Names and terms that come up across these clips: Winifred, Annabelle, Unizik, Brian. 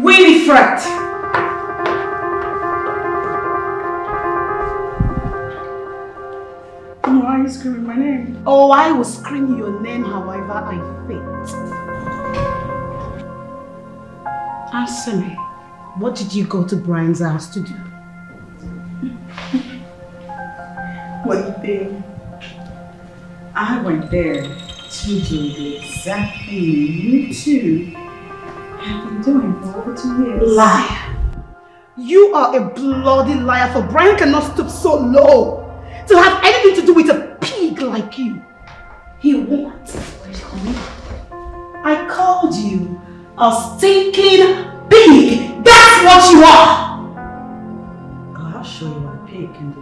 Winifred. No, I scream my name. Oh, I will scream your name however I fit. Answer me. What did you go to Brian's house to do? What thing? I went there to do the exact thing you two have been doing for over 2 years. Liar! You are a bloody liar, for Brian cannot stoop so low to have anything to do with a pig like you. He won't. I called you a stinking pig. That's what you are. God, I'll show you what a pig can do.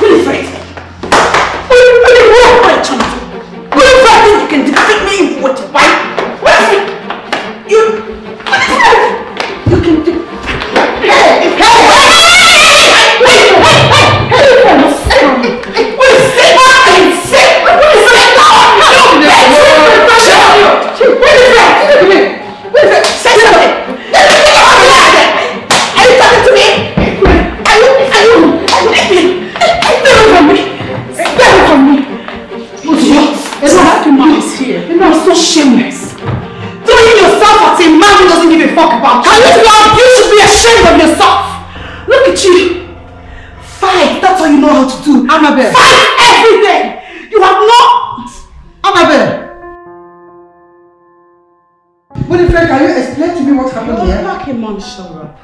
Winifred! Winifred, you can defeat me, you water wife! Winifred! You can defeat me! Annabelle! Fight everything! You have not... Annabelle! Winifred, can you explain to me what happened here? Look him on, show up.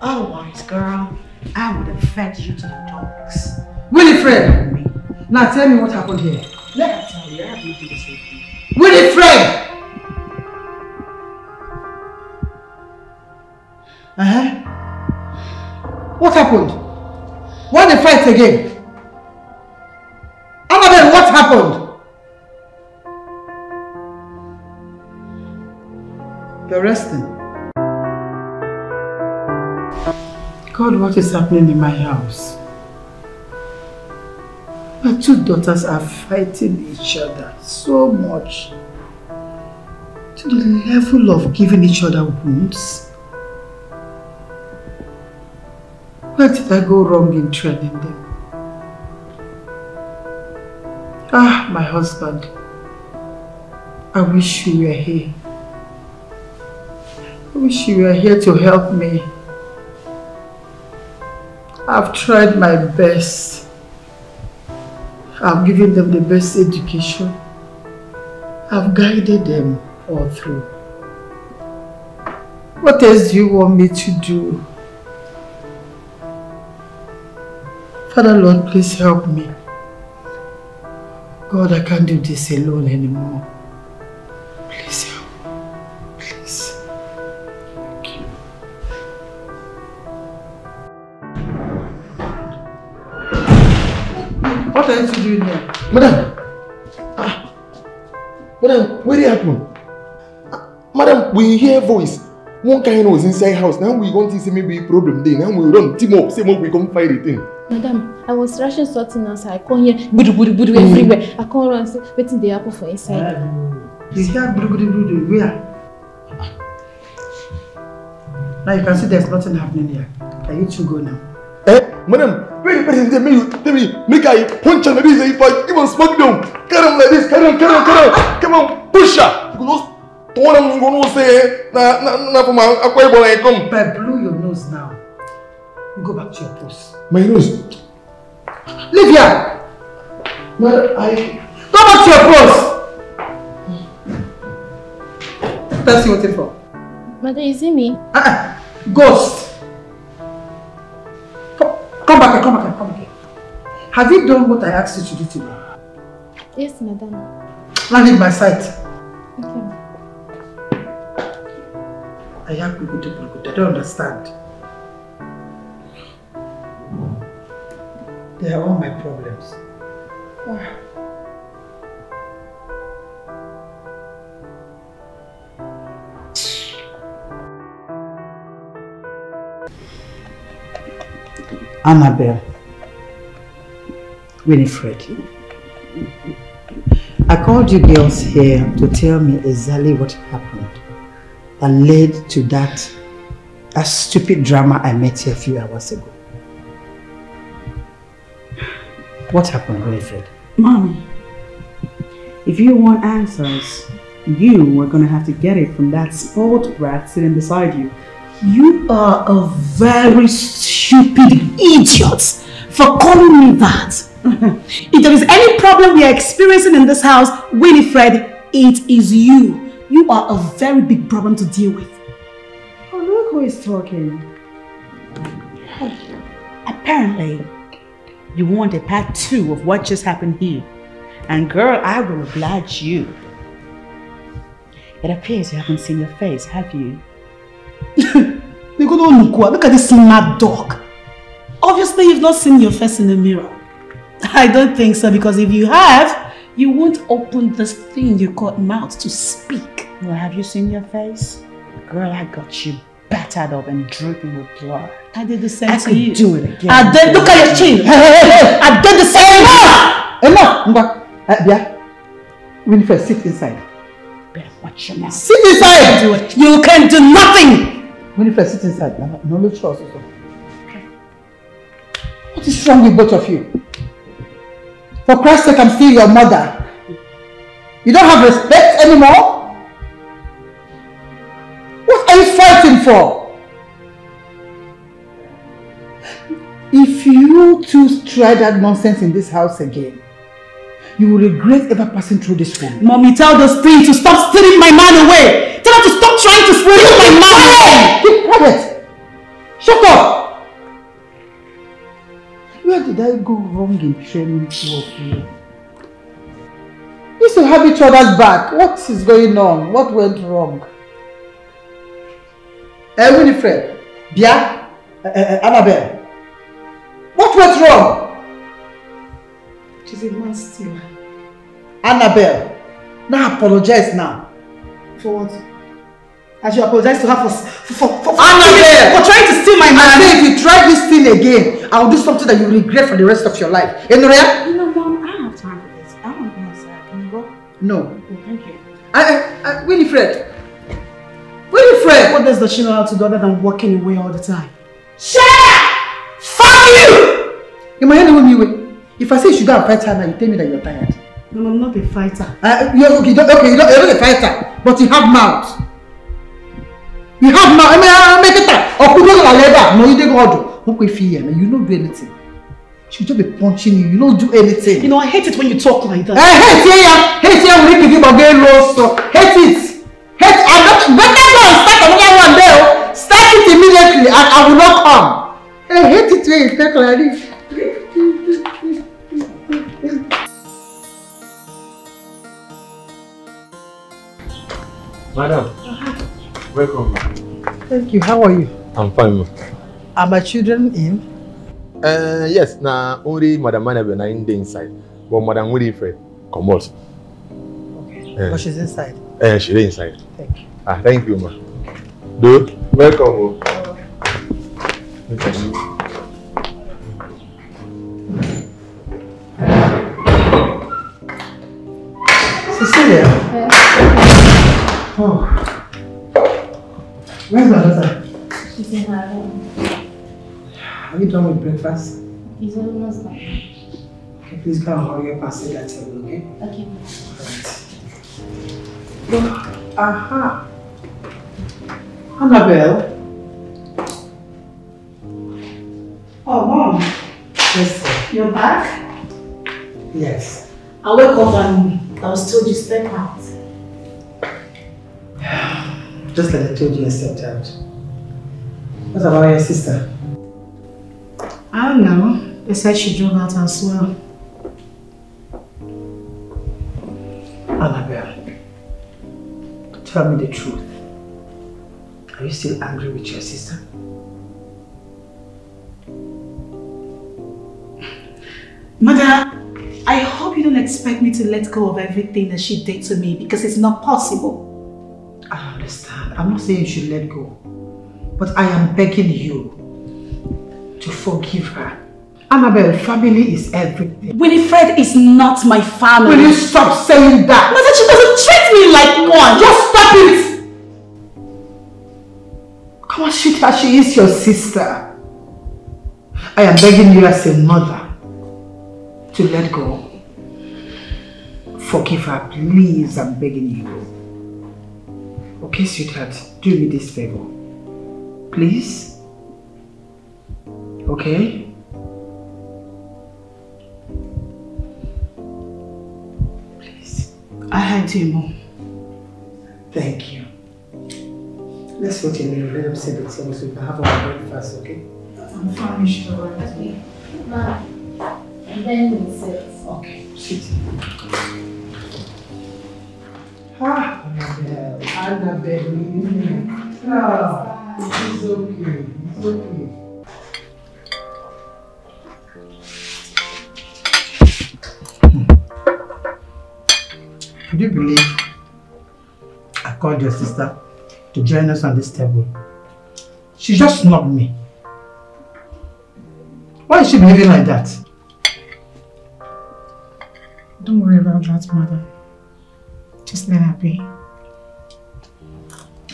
Otherwise, girl, I would have fed you to the dogs. Winifred! Now tell me what happened here. Let me tell you, I have nothing to say to you. Winifred! What happened? Why the fight again? What happened? You're resting. God, what is happening in my house? My two daughters are fighting each other so much to the level of giving each other wounds. Where did I go wrong in training them? Ah, my husband, I wish you were here. I wish you were here to help me. I've tried my best. I've given them the best education. I've guided them all through. What else do you want me to do? Father Lord, please help me. God, I can't do this alone anymore. Please help me. Please. Thank you. What are you doing here? Madam! Ah. Madam, where did it happen? Madam, we hear voice. One kind of was inside house. Now we going to see maybe problem there. Now we run, team up, same up, we come fight it in. Madam, I was rushing sorting outside. I come here, budu budu budu everywhere. I come run, say, waiting the apple for inside. You hear budu budu budu where? Now you can see there's nothing happening here. Can you two go now? Eh, madam, wait, tell me, make I punch her, maybe say if I even smack them. Carry on like this, carry on, come on, push her. You go what I'm going to say, I blew your nose now. Go back to your post. My nose? Leave here! Well, go back to your post! What are you waiting for? Mother, you see me? Ghost! Come back here. Have you done what I asked you to do today? Yes, madam. Land in my sight. Okay. I have good. I don't understand. They are all my problems. Annabelle, Winifred, I called you girls here to tell me exactly what happened. that led to that stupid drama I met here a few hours ago. What happened, Winifred? Mommy, if you want answers, you are going to have to get it from that spoiled brat sitting beside you. You are a very stupid idiot for calling me that. If there is any problem we are experiencing in this house, Winifred, it is you. You are a very big problem to deal with. Oh, look who is talking. Hey, apparently, you want a part two of what just happened here. And girl, I will oblige you. It appears you haven't seen your face, have you? Look at this mad dog. Obviously, you've not seen your face in the mirror. I don't think so, because if you have, you won't open this thing you call mouth to speak. Well, have you seen your face? Girl, I got you battered up and dripping with blood. I did the same to you. I could do it again. I did, look at your chin. Hey, hey, hey. I did the same. Enough! Enough! Yeah. Winifred, sit inside. Better watch your mouth. Sit inside! You can't do it. You can do nothing! Winifred, sit inside. No, no trust. Okay. What is wrong with both of you? For Christ's sake, I'm still your mother. You don't have respect anymore? What are you fighting for? If you two try that nonsense in this house again, you will regret ever passing through this room. Mommy, tell this thing to stop stealing my man away. Tell her to stop trying to steal my man away. Keep quiet. Shut up. Where did I go wrong in training two of you? You should have each other's back. What is going on? What went wrong? Hey, Winifred, Bia, Annabelle. What went wrong? She's a man still. Annabelle, now apologize now. For what? I should apologize to her for trying to steal my man. I say if you try this thing again, I will do something that you regret for the rest of your life. Enoria? You know, Mom, I don't have time for this. I want to go outside. Can you go? No. Oh, thank you. Winifred. Winifred! What does the she know how to do other than walking away all the time? Shut up! Fuck you! In my head, if I say you should go and fight her now, you tell me that you're tired. No, I'm not a fighter. You're not a fighter, but you have mouth. You have now, I make it up. Or put on a leather. No, you didn't go do. Look, fear, you don't do anything. She just be punching you. You don't do anything. You know, I hate it when you talk like that. I hate it. Hate it. We give you a very low stuff. Hate it. Hate. I'm not. Better go and start another one there. Start it immediately, and I will not come. I hate it when you talk like this. Madam. Welcome. Thank you. How are you? I'm fine. Are my children in? Yes. Now only Madam Annabelle is in the inside. But Madam Winifred, come out. Okay. But she's inside. She's inside. Thank you. Ah, thank you, ma. Dude, welcome. Okay. Cecilia. Yeah. Oh. Where's my daughter? She's in her room. Are you done with breakfast? It's almost done. Okay, please go and hurry up and sit at that table, okay? Okay. Alright. Look, aha! Annabelle? Oh, Mom. Yes, sir. You're back? Yes. I woke up and I was told you step out. Just like I told you, I stepped out. What about your sister? I don't know. They said she drove out as well. Annabelle, tell me the truth. Are you still angry with your sister? Mother, I hope you don't expect me to let go of everything that she did to me because it's not possible. I understand. I'm not saying you should let go, but I am begging you to forgive her. Annabelle, family is everything. Winifred is not my family. Will you stop saying that? Mother, she doesn't treat me like one. Just stop it! Come on, sweetheart, she is your sister. I am begging you as a mother to let go. Forgive her, please, I'm begging you. Okay, sweetheart, do me this favor. Please? Okay? Please. I had to, Mom. Thank you. Let's go to the room. Let them say the things we can have our breakfast, okay? I'm famished already. Ma, and then we'll sit. Okay, sit. Ah, Annabelle. Annabelle, oh, it's okay. It's okay. Do you believe I called your sister to join us on this table? She just snubbed me. Why is she behaving like that? Don't worry about that, Mother. Just let her be.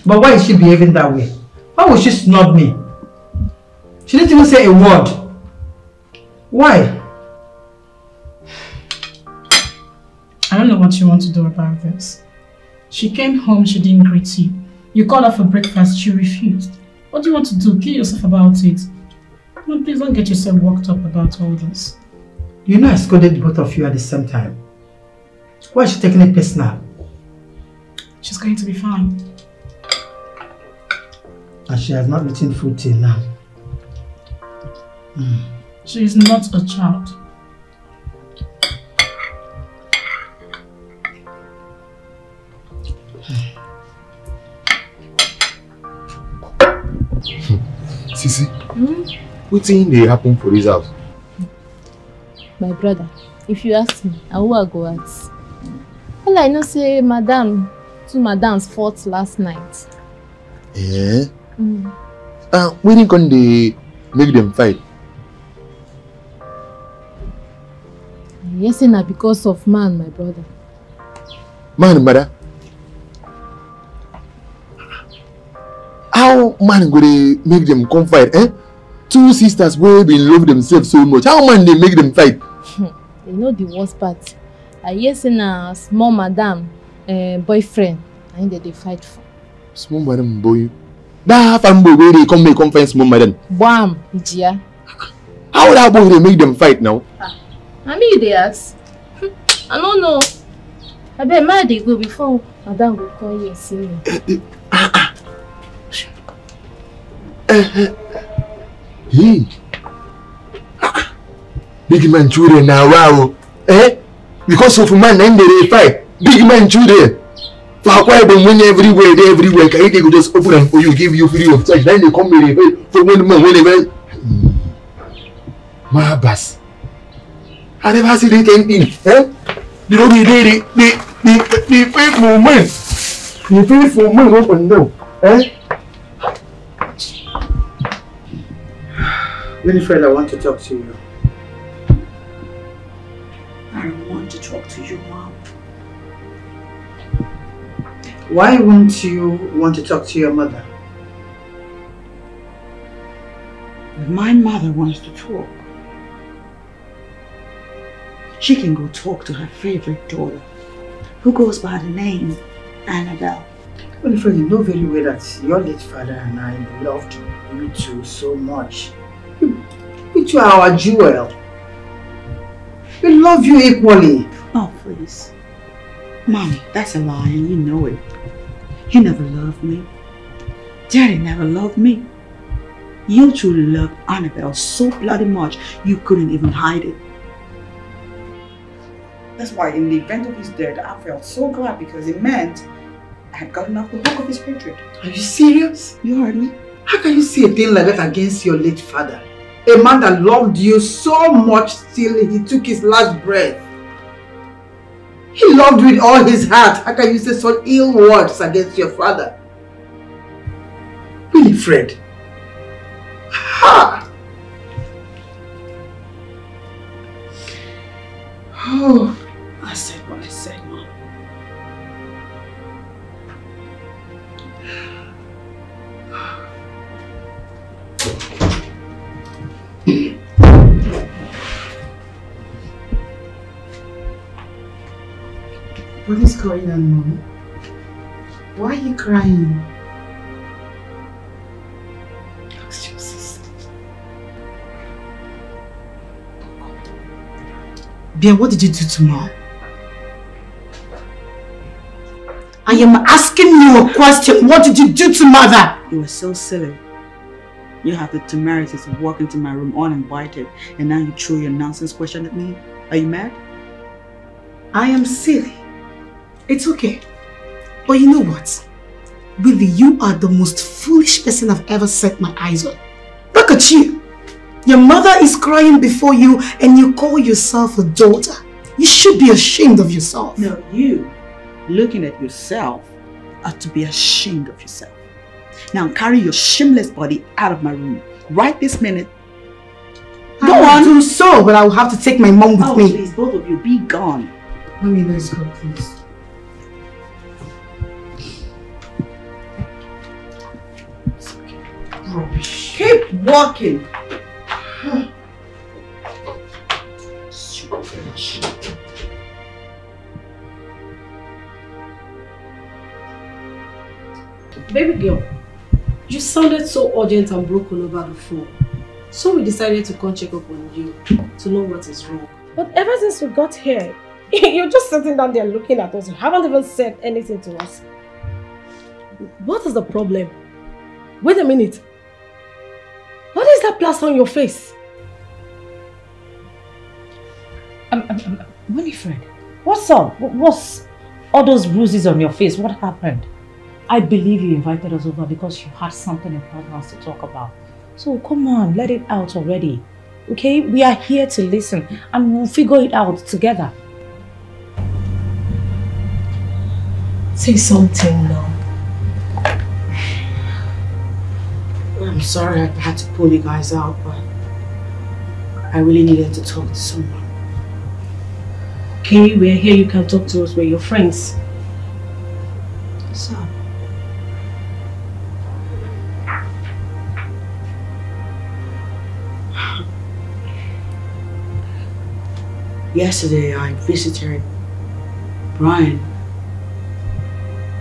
But why is she behaving that way? Why would she snub me? She didn't even say a word. Why? I don't know what you want to do about this. She came home, she didn't greet you. You called her for breakfast, she refused. What do you want to do? Kill yourself about it. No, please don't get yourself worked up about all this. You know I scolded both of you at the same time. Why is she taking it personal? She's going to be fine. And she has not eaten food till now. She is not a child. Sissy, what thing dey happen for this house? My brother, if you ask me, I will go at. All I know say, two madams fought last night. Eh? We didn't come to make them fight. Yes, na because of man, my brother. Man, brother. How man go they make them come fight, eh? Two sisters will be in love themselves so much. How man they make them fight? You know the worst part. I hear saying a small madam boyfriend and they fight for. Small madam boy. That half boy where they come make come find small madam. Bam, Ijia. How that boy they make them fight now? I mean they ask. I don't know. I bet man they go before madam will call you and see me. Hey, big man children now, wow, eh? Because of man and they fight, big man children. For quite them win everywhere, they everywhere. Can they go just open and for you give you free of charge? Then they come here for one man whenever. My boss, I never see that anything, eh? They don't be they faithful man, they faithful man open now, eh? Winifred, I want to talk to you. I want to talk to you, Mom. Why won't you want to talk to your mother? If my mother wants to talk, she can go talk to her favorite daughter, who goes by the name Annabelle. Winifred, you know very well that your late father and I loved you two so much. You two are our jewel. We love you equally. Oh, please. Mommy, that's a lie and you know it. You never loved me. Daddy never loved me. You two loved Annabelle so bloody much, you couldn't even hide it. That's why in the event of his death, I felt so glad because it meant I had gotten off the hook of his hatred. Are you serious? You heard me. How can you say a thing like that against your late father? A man that loved you so much till he took his last breath. He loved you with all his heart. How can you say such ill words against your father? Winifred. Ha! Oh, I said what I said, Mom. What is going on, Mommy? Why are you crying? Ask your sister. Bia, what did you do to Mom? I am asking you a question. What did you do to Mother? You were so silly. You have the temerity to walk into my room uninvited, and now you throw your nonsense question at me. Are you mad? I am silly. It's okay. But you know what? Willie, you are the most foolish person I've ever set my eyes on. Look at you. Your mother is crying before you, and you call yourself a daughter. You should be ashamed of yourself. No, you, looking at yourself, are to be ashamed of yourself. Now carry your shameless body out of my room. Right this minute. Go on. I will do so, but I will have to take my mom with me. Please, both of you, be gone. Mommy, let's go, please. It's okay. Rubbish. Keep walking. Baby girl, you sounded so urgent and broken over the phone. So we decided to come check up on you to know what is wrong. But ever since we got here, you're just sitting down there looking at us. You haven't even said anything to us. What is the problem? Wait a minute. What is that plaster on your face? Winifred, what's up? What's all those bruises on your face? What happened? I believe you invited us over because you had something important to talk about. So come on, let it out already. Okay? We are here to listen and we'll figure it out together. Say something now. I'm sorry I had to pull you guys out, but I really needed to talk to someone. Okay, we're here, you can talk to us, we're your friends. What's up? Yesterday I visited Brian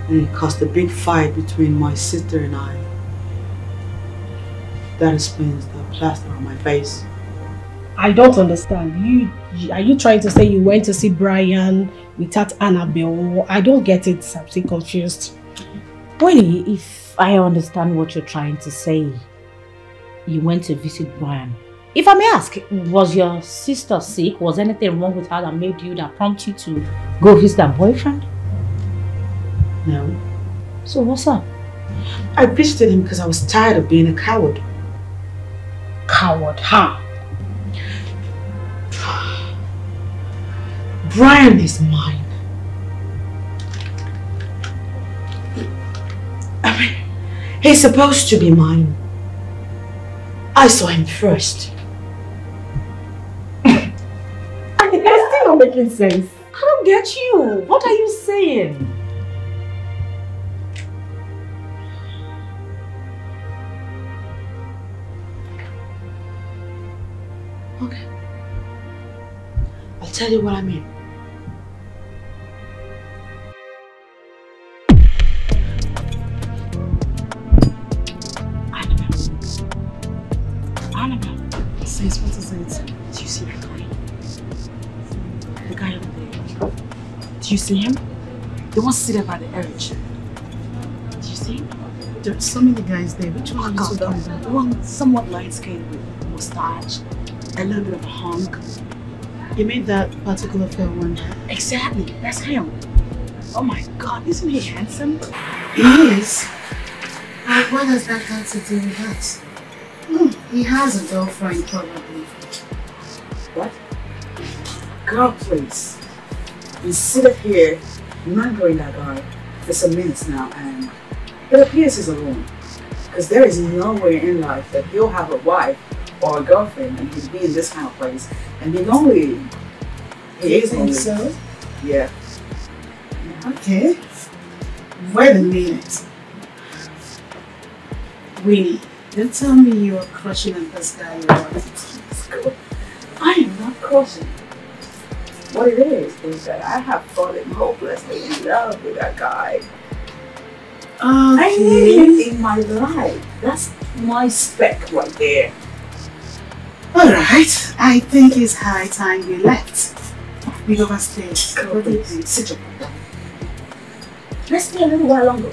and it caused a big fight between my sister and I. That explains the plaster on my face. I don't understand. Are you trying to say you went to see Brian without Annabelle? I don't get it. I'm still confused. Winnie, if I understand what you're trying to say, you went to visit Brian. If I may ask, was your sister sick? Was anything wrong with her that made you, that prompted you to go visit her boyfriend? No. So what's up? I visited him because I was tired of being a coward. Coward, huh? Brian is mine. I mean, he's supposed to be mine. I saw him first. It's still not making sense. I don't get you. What are you saying? Okay. I'll tell you what I mean. Annabelle. Says, what is it? Do you see that guy? The guy over there. Do you see him? The one seated by the edge. Do you see him? There are so many guys there. Which one is the one somewhat light-skinned with mustache? A little bit of a honk. You mean that particular fair one? Exactly, that's him. Oh my God, isn't he handsome? He is. But what does that have to do with us? He has a girlfriend probably. What? Girl, please. We sit up here, remembering that guy for some minutes now, and it appears he's alone. Because there is no way in life that he'll have a wife or a girlfriend and he'd be in this kind of place. And he's only... He is only... so? Yeah. Okay. Wait a minute. Winnie, don't tell me you're crushing on this guy. I am not crushing. What it is that I have fallen hopelessly in love with that guy. Okay. I need him in my life. That's my spec right there. Alright, I think it's high time we left. We go upstairs. Sit up. Let's stay a little while longer.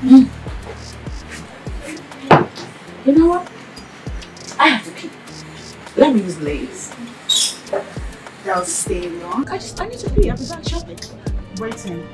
Mm. You know what? I have to pee. Let me use Lays. That'll stay long. I need to pee. I'll be back shortly. Waiting.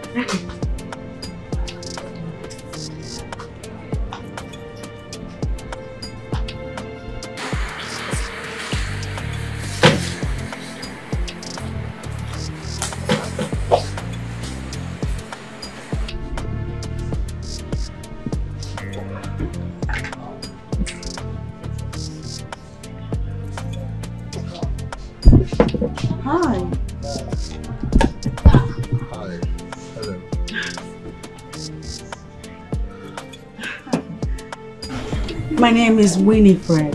My name is Winifred,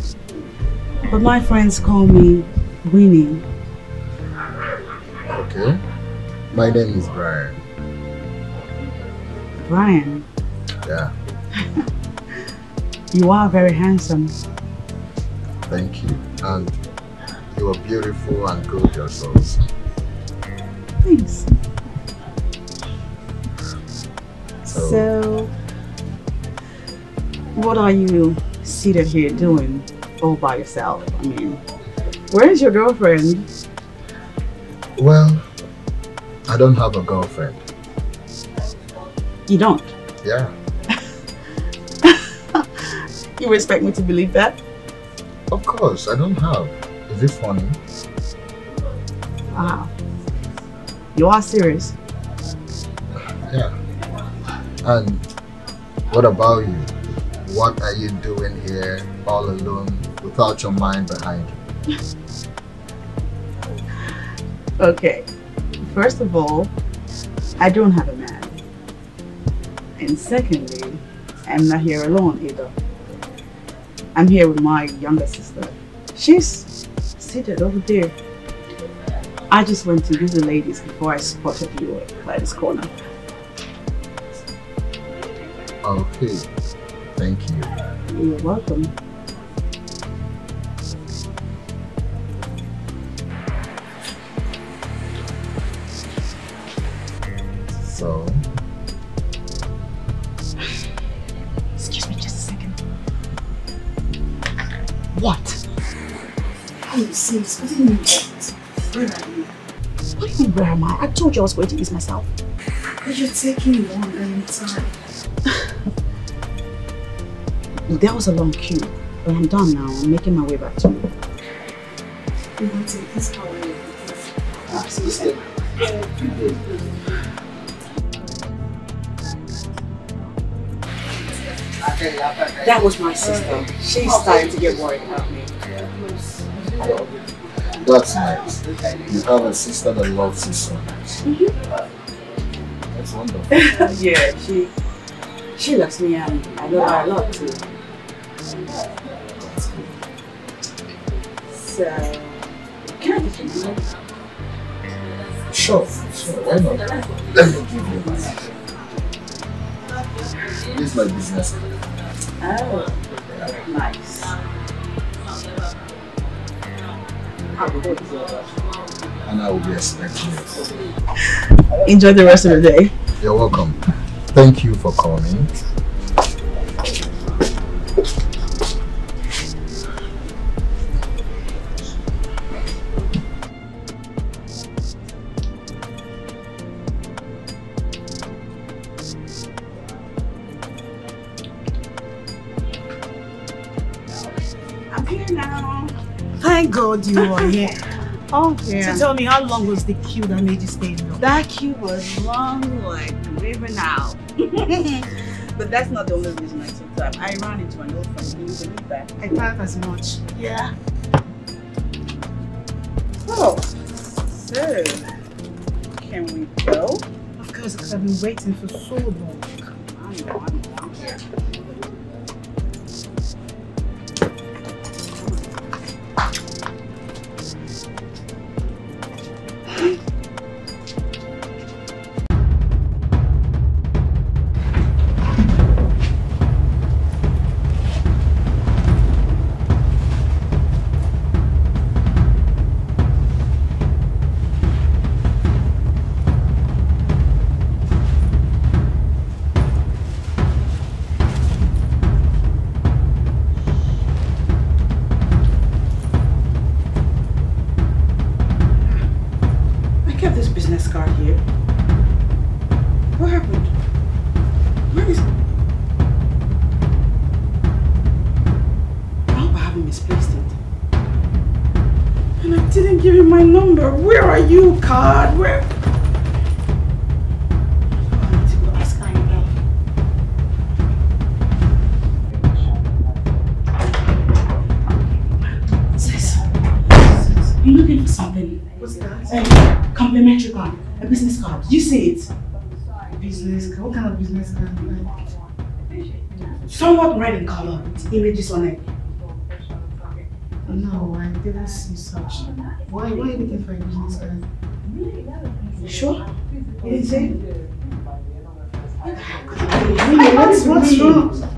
but my friends call me Winnie. Okay. My name is Brian. Brian? Yeah. You are very handsome. Thank you. And you are beautiful and gorgeous also. Thanks. So what are you seated here doing all by yourself? I mean, where's your girlfriend? Well, I don't have a girlfriend. You don't? Yeah. You expect me to believe that? Of course, I don't have. Is it funny? Wow. You are serious? Yeah. And what about you? What are you doing here all alone without your mind behind you? Okay, first of all, I don't have a man. And secondly, I'm not here alone either. I'm here with my younger sister. She's seated over there. I just went to use the ladies before I spotted you by this corner. Okay. Thank you. You're welcome. So? Excuse me just a second. What? Are you serious? What do you mean? Where are you? What do you mean, where am I? I told you I was going to ease myself. But you're taking longer than time. There was a long queue, but I'm done now. I'm making my way back to you. You want to take this power? Absolutely. That was my sister. She's starting to get worried about me. That's nice. You have a sister that loves you so much. That's wonderful. Yeah, she loves me and I love her a lot too. So, can I get your money? Sure, why not? Let me give you my. This is my business card. Oh, nice. And I will be expecting you. Enjoy the rest of the day. You're welcome. Thank you for calling. You are here. Oh, yeah. So tell me, how long was the queue that made you stay in love? That queue was long, like river now. But that's not the only reason I took time. I ran into an old friend. Can you believe that? I thought as much. Yeah. Oh, so can we go? Of course, because I've been waiting for so long. I know, I'm here. Yeah. business card here. What happened? Where is... I hope I haven't misplaced it. And I didn't give him my number. Where are you, card? Where... Complimentary card, a business card. You see it? Business card? What kind of business card? Somewhat red in color with images on it. No, I didn't see such. Why are you looking for a business card? You sure? What is it? What's wrong?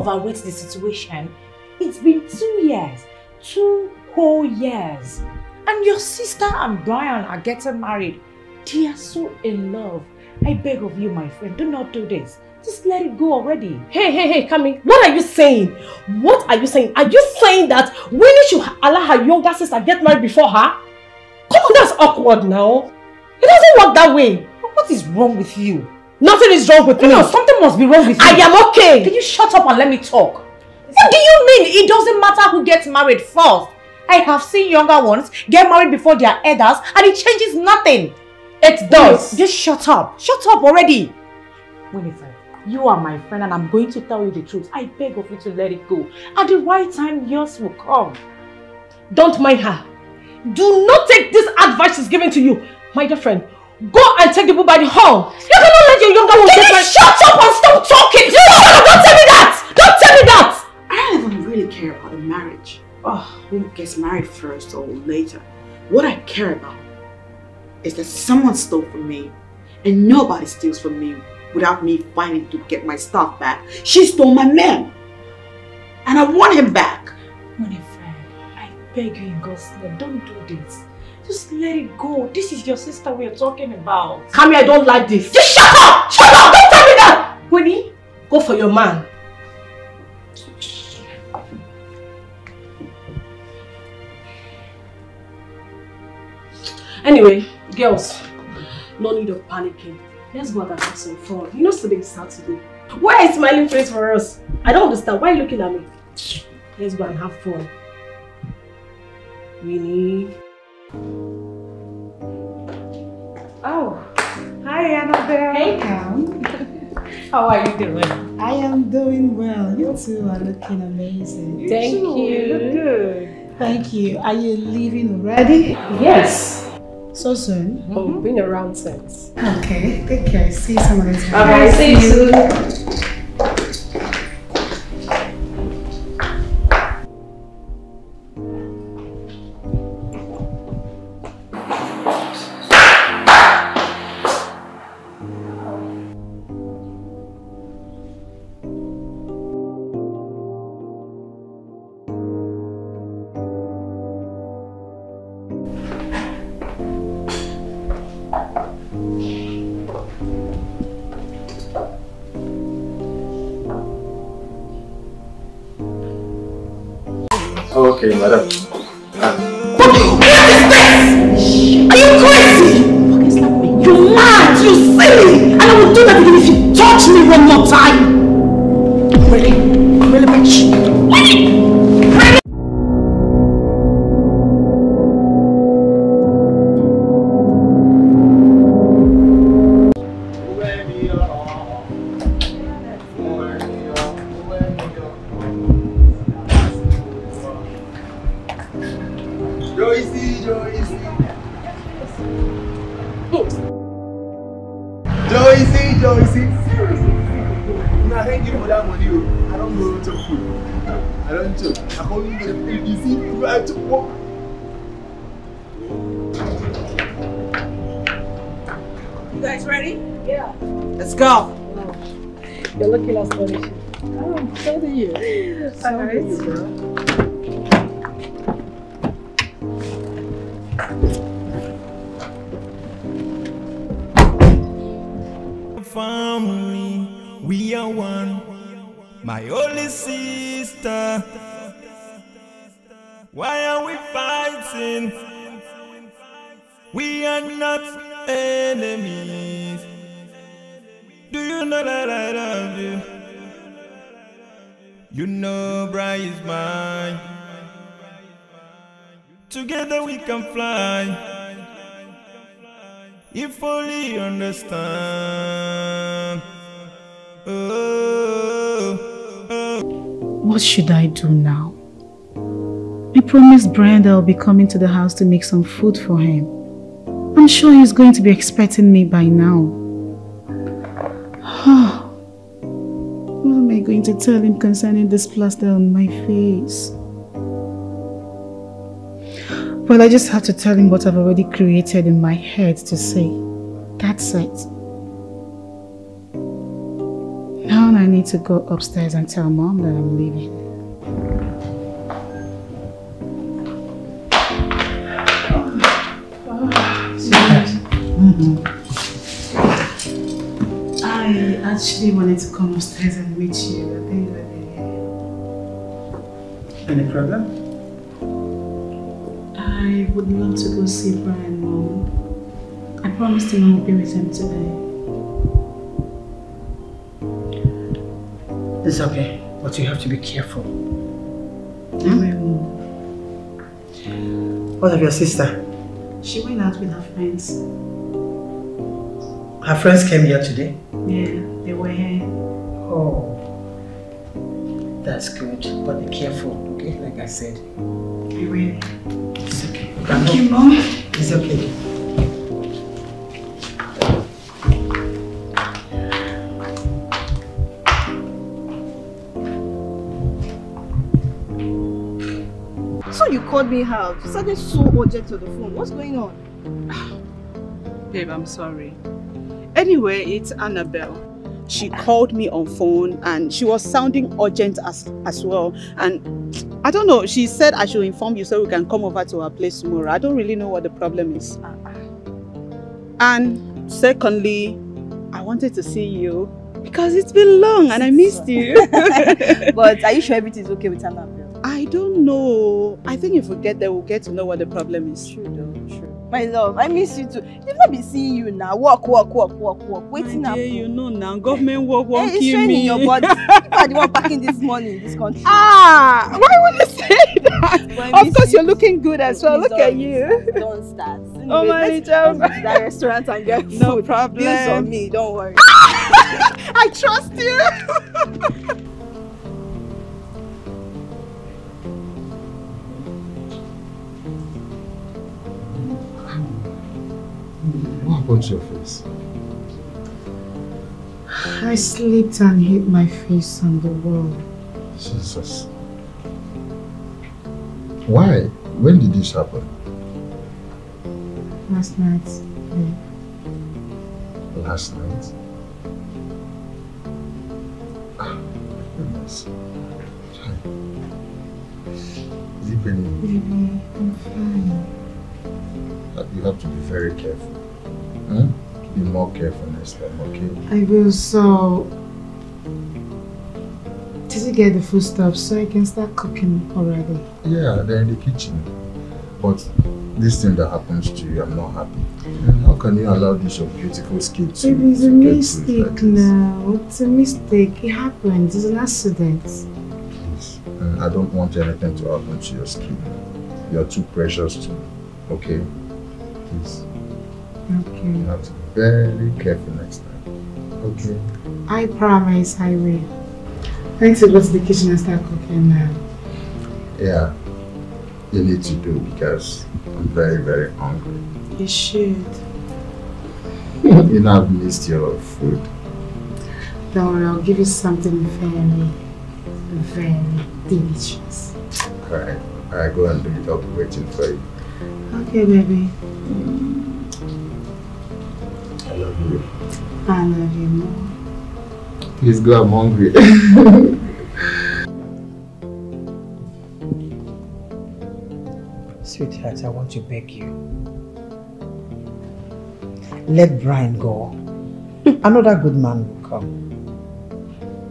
Evaluate the situation. It's been 2 years, 2 whole years, and your sister and Brian are getting married. They are so in love. I beg of you, my friend, do not do this. Just let it go already. Hey, Kami, what are you saying? What are you saying? Are you saying that Winnie should allow her younger sister get married before her? Come on, that's awkward now. It doesn't work that way. What is wrong with you? Nothing is wrong with me. No, something must be wrong with you. I am okay. Can you shut up and let me talk? What do you mean? It doesn't matter who gets married first. I have seen younger ones get married before their elders and it changes nothing. It does. Please, just shut up. Shut up already. Winifred, you are my friend and I'm going to tell you the truth. I beg of you to let it go. At the right time, yours will come. Don't mind her. Do not take this advice she's giving to you. My dear friend, go and take the bull by the horn. You cannot let your younger one get my... Shut up and stop talking! Don't tell me that! Don't tell me that! I don't even really care about the marriage. Oh, who gets married first or later. What I care about is that someone stole from me and nobody steals from me without me fighting to get my stuff back. She stole my man and I want him back. Winifred, I beg you in God's name, don't do this. Just let it go. This is your sister we are talking about. Kami, I don't like this. Just shut up! Shut up! Don't tell me that! Winnie, go for your man. Anyway, girls, no need of panicking. Let's go and have some fun. You know today is Saturday. Why is smiling face for us? I don't understand. Why are you looking at me? Let's go and have fun. Winnie. Oh, hi Annabelle. Hey, Cam. How are you doing? I am doing well. You two are looking amazing. You Thank too. You. Look good. Thank you. Are you leaving already? Yes. So soon? Mm-hmm. Oh, been around since. Okay. Take care. See you some other time. All right. See you soon. Okay, madam. What is this? Are you crazy? What is that mean? You're mad, you silly! And I will do that even if you touch me one more time! Really? Really, bitch? Really? Joe, you see? Seriously. Now thank you for that money. I don't go to food. I don't joke. I only get paid. You see, you have to work. You guys ready? Yeah. Let's go. Wow. You're lucky last audition. Oh, so do you. So all right. Do you, girl. Family, we are one. My only sister. Why are we fighting? We are not enemies. Do you know that I love you? You know Brian is mine. Together we can fly. If only you understand. What should I do now? I promised Brian that I'll be coming to the house to make some food for him. I'm sure he's going to be expecting me by now. What am I going to tell him concerning this plaster on my face? Well, I just have to tell him what I've already created in my head to say. That's it. Now I need to go upstairs and tell Mom that I'm leaving. I actually wanted to come upstairs and meet you. I think we're there. Any problem? I would love to go see Brian, Mom. I promised him I'll be with him today. It's okay, but you have to be careful. I will. What of your sister? She went out with her friends. Her friends came here today? Yeah, they were here. Oh, that's good, but be careful, okay? Like I said. I will. Thank you, Mom. It's okay. So you called me out. You sounded so urgent to the phone. What's going on? Babe, I'm sorry. Anyway, it's Annabelle. She called me on phone and she was sounding urgent as well. And I don't know, she said I should inform you so we can come over to her place tomorrow. I don't really know what the problem is. And secondly, I wanted to see you because it's been long and I missed you. But are you sure everything's okay with Annabelle? I don't know. I think if we get there, we'll get to know what the problem is. True though, true. My love, I miss you too. They've not been seeing you now. Walk. Waiting up. Yeah, you know now. Government work won't kill me. It's in your body. You are the one packing this money in this country. Ah, why would you say that? Well, of course, you're looking good as well. Look at you. Don't start. Oh my child. Let's go to that restaurant and get food. No problem. Bills on me. Don't worry. I trust you. What about your face? I slipped and hit my face on the wall. Jesus. Why? When did this happen? Last night. Yeah. Last night? Goodness. Is it Benny? Baby, I'm fine. You have to be very careful. Huh? Be more careful next time, okay? I will, so... Did you get the food stuff so I can start cooking already? Yeah, they're in the kitchen. But this thing that happens to you, I'm not happy. How can you allow this your beautiful skin to get food like this? It's a mistake now. It's a mistake. It happened. It's an accident. Please. I don't want anything to happen to your skin. You're too precious to me, okay? Please. Okay. You have to be very careful next time. Okay. I promise I will. Thanks for going to the kitchen and start cooking now. Yeah. You need to do because I'm very, very hungry. You should. You know I've missed your food. Don't worry, I'll give you something very, very delicious. Alright, alright, go and do it. I'll be waiting for you. Okay, baby. I love you. I love you more. Please go, I'm hungry. Sweetheart, I want to beg you. Let Brian go. Another good man will come.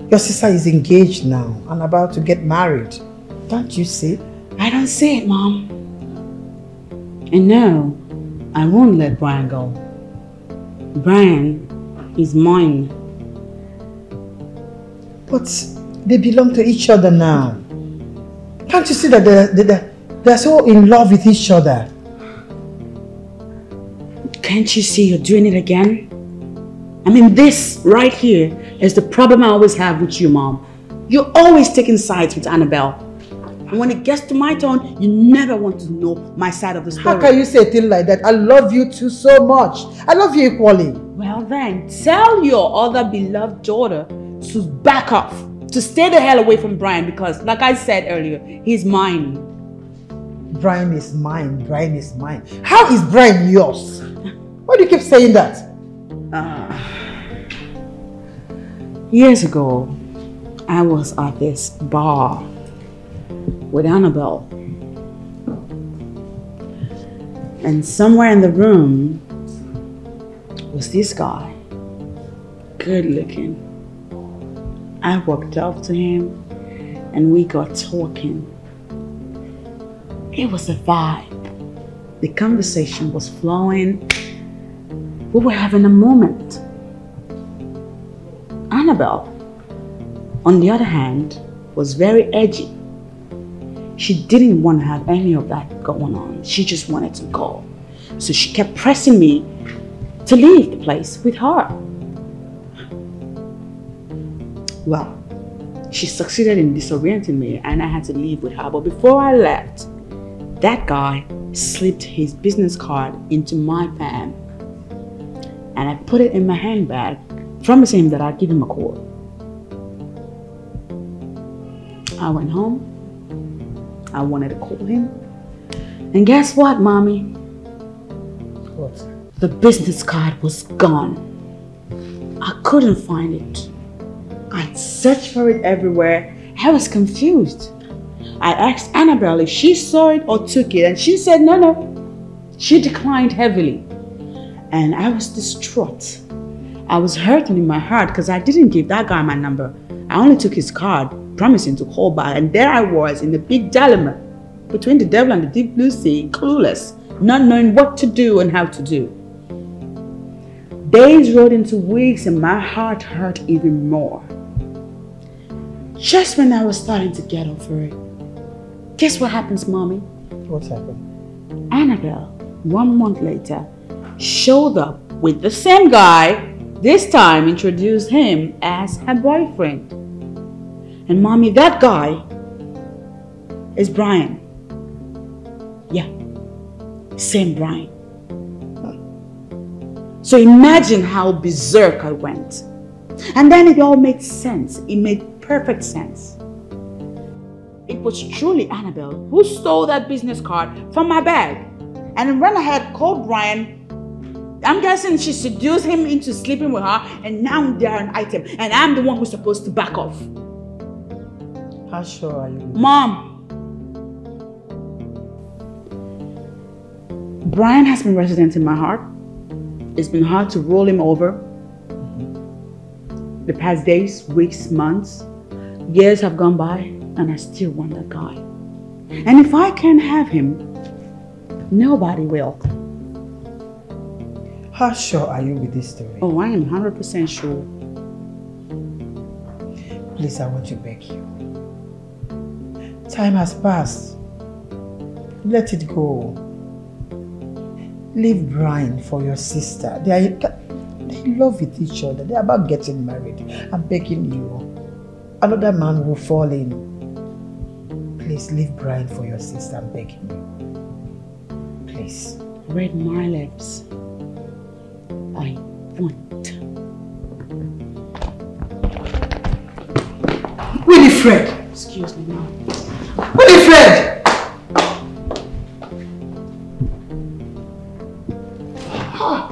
Your sister is engaged now and about to get married. Don't you see? I don't see it, Mom. And no, I won't let Brian go. Brian is mine. But they belong to each other now. Can't you see that they're so in love with each other? Can't you see you're doing it again? I mean, this right here is the problem I always have with you, Mom. You're always taking sides with Annabelle. And when it gets to my turn, you never want to know my side of the story. How can you say a thing like that? I love you two so much. I love you equally. Well then, tell your other beloved daughter to back off, to stay the hell away from Brian because, like I said earlier, he's mine. Brian is mine. Brian is mine. How is Brian yours? Why do you keep saying that? Years ago, I was at this bar with Annabelle, and somewhere in the room was this guy, good looking. I walked up to him and we got talking. It was a vibe. The conversation was flowing. We were having a moment. Annabelle, on the other hand, was very edgy. She didn't want to have any of that going on. She just wanted to go. So she kept pressing me to leave the place with her. Well, she succeeded in disorienting me and I had to leave with her. But before I left, that guy slipped his business card into my pan. And I put it in my handbag, promising him that I'd give him a call. I went home. I wanted to call him. And guess what, Mommy? What? The business card was gone. I couldn't find it. I searched for it everywhere. I was confused. I asked Annabelle if she saw it or took it, and she said no. She declined heavily. And I was distraught. I was hurting in my heart because I didn't give that guy my number. I only took his card, promising to call back. And there I was in the big dilemma between the devil and the deep blue sea, clueless, not knowing what to do and how to do. Days rolled into weeks and my heart hurt even more. Just when I was starting to get over it, guess what happens, Mommy? What's happened? Annabelle, 1 month later, showed up with the same guy, this time introduced him as her boyfriend. And Mommy, that guy is Brian. Yeah, same Brian. So imagine how berserk I went. And then it all made sense. It made perfect sense. It was truly Annabelle who stole that business card from my bag and ran ahead, called Brian. I'm guessing she seduced him into sleeping with her, and now they're an item, and I'm the one who's supposed to back off. How sure are you? Mom! Brian has been resident in my heart. It's been hard to roll him over. The past days, weeks, months, years have gone by, and I still want that guy. And if I can't have him, nobody will. How sure are you with this story? Oh, I am 100% sure. Please, I want to beg you. Time has passed. Let it go. Leave Brian for your sister. They are in love with each other. They are about getting married. I'm begging you. Another man will fall in. Please, leave Brian for your sister. I'm begging you. Please. Read my lips. I want Winifred! Excuse me, ma'am. Winifred! Ah.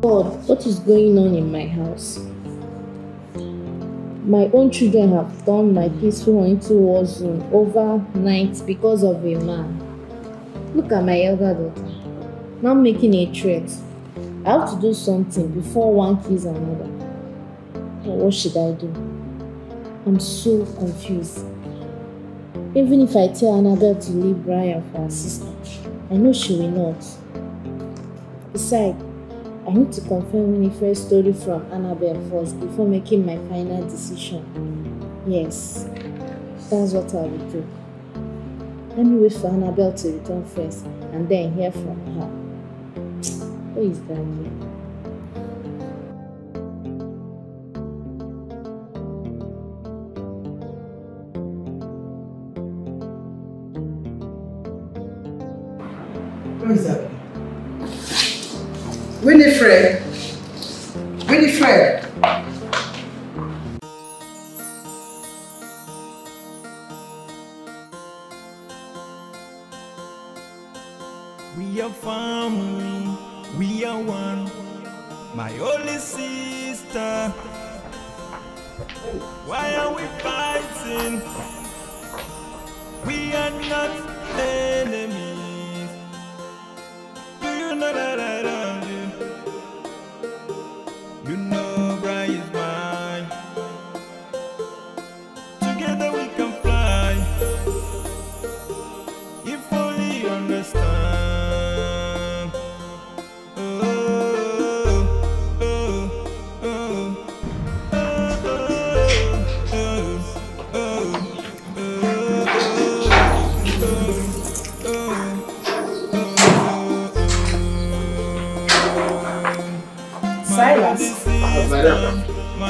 God, what is going on in my house? My own children have turned my peaceful into war zone overnight because of a man. Look at my elder daughter, now making a threat. I have to do something before one kills another. But what should I do? I'm so confused. Even if I tell Annabelle to leave Brian for her sister, I know she will not. Besides, I need to confirm Winifred's story from Annabelle first before making my final decision. Yes, that's what I will do. Let me wait for Annabelle to return first and then hear from her. Who is that girl? Who is that? Winifred! Winifred! We are family, we are one, my only sister. Why are we fighting? We are not enemies. Do you know that I love you? You know Brian is mine. Together we can fly. If only you understand.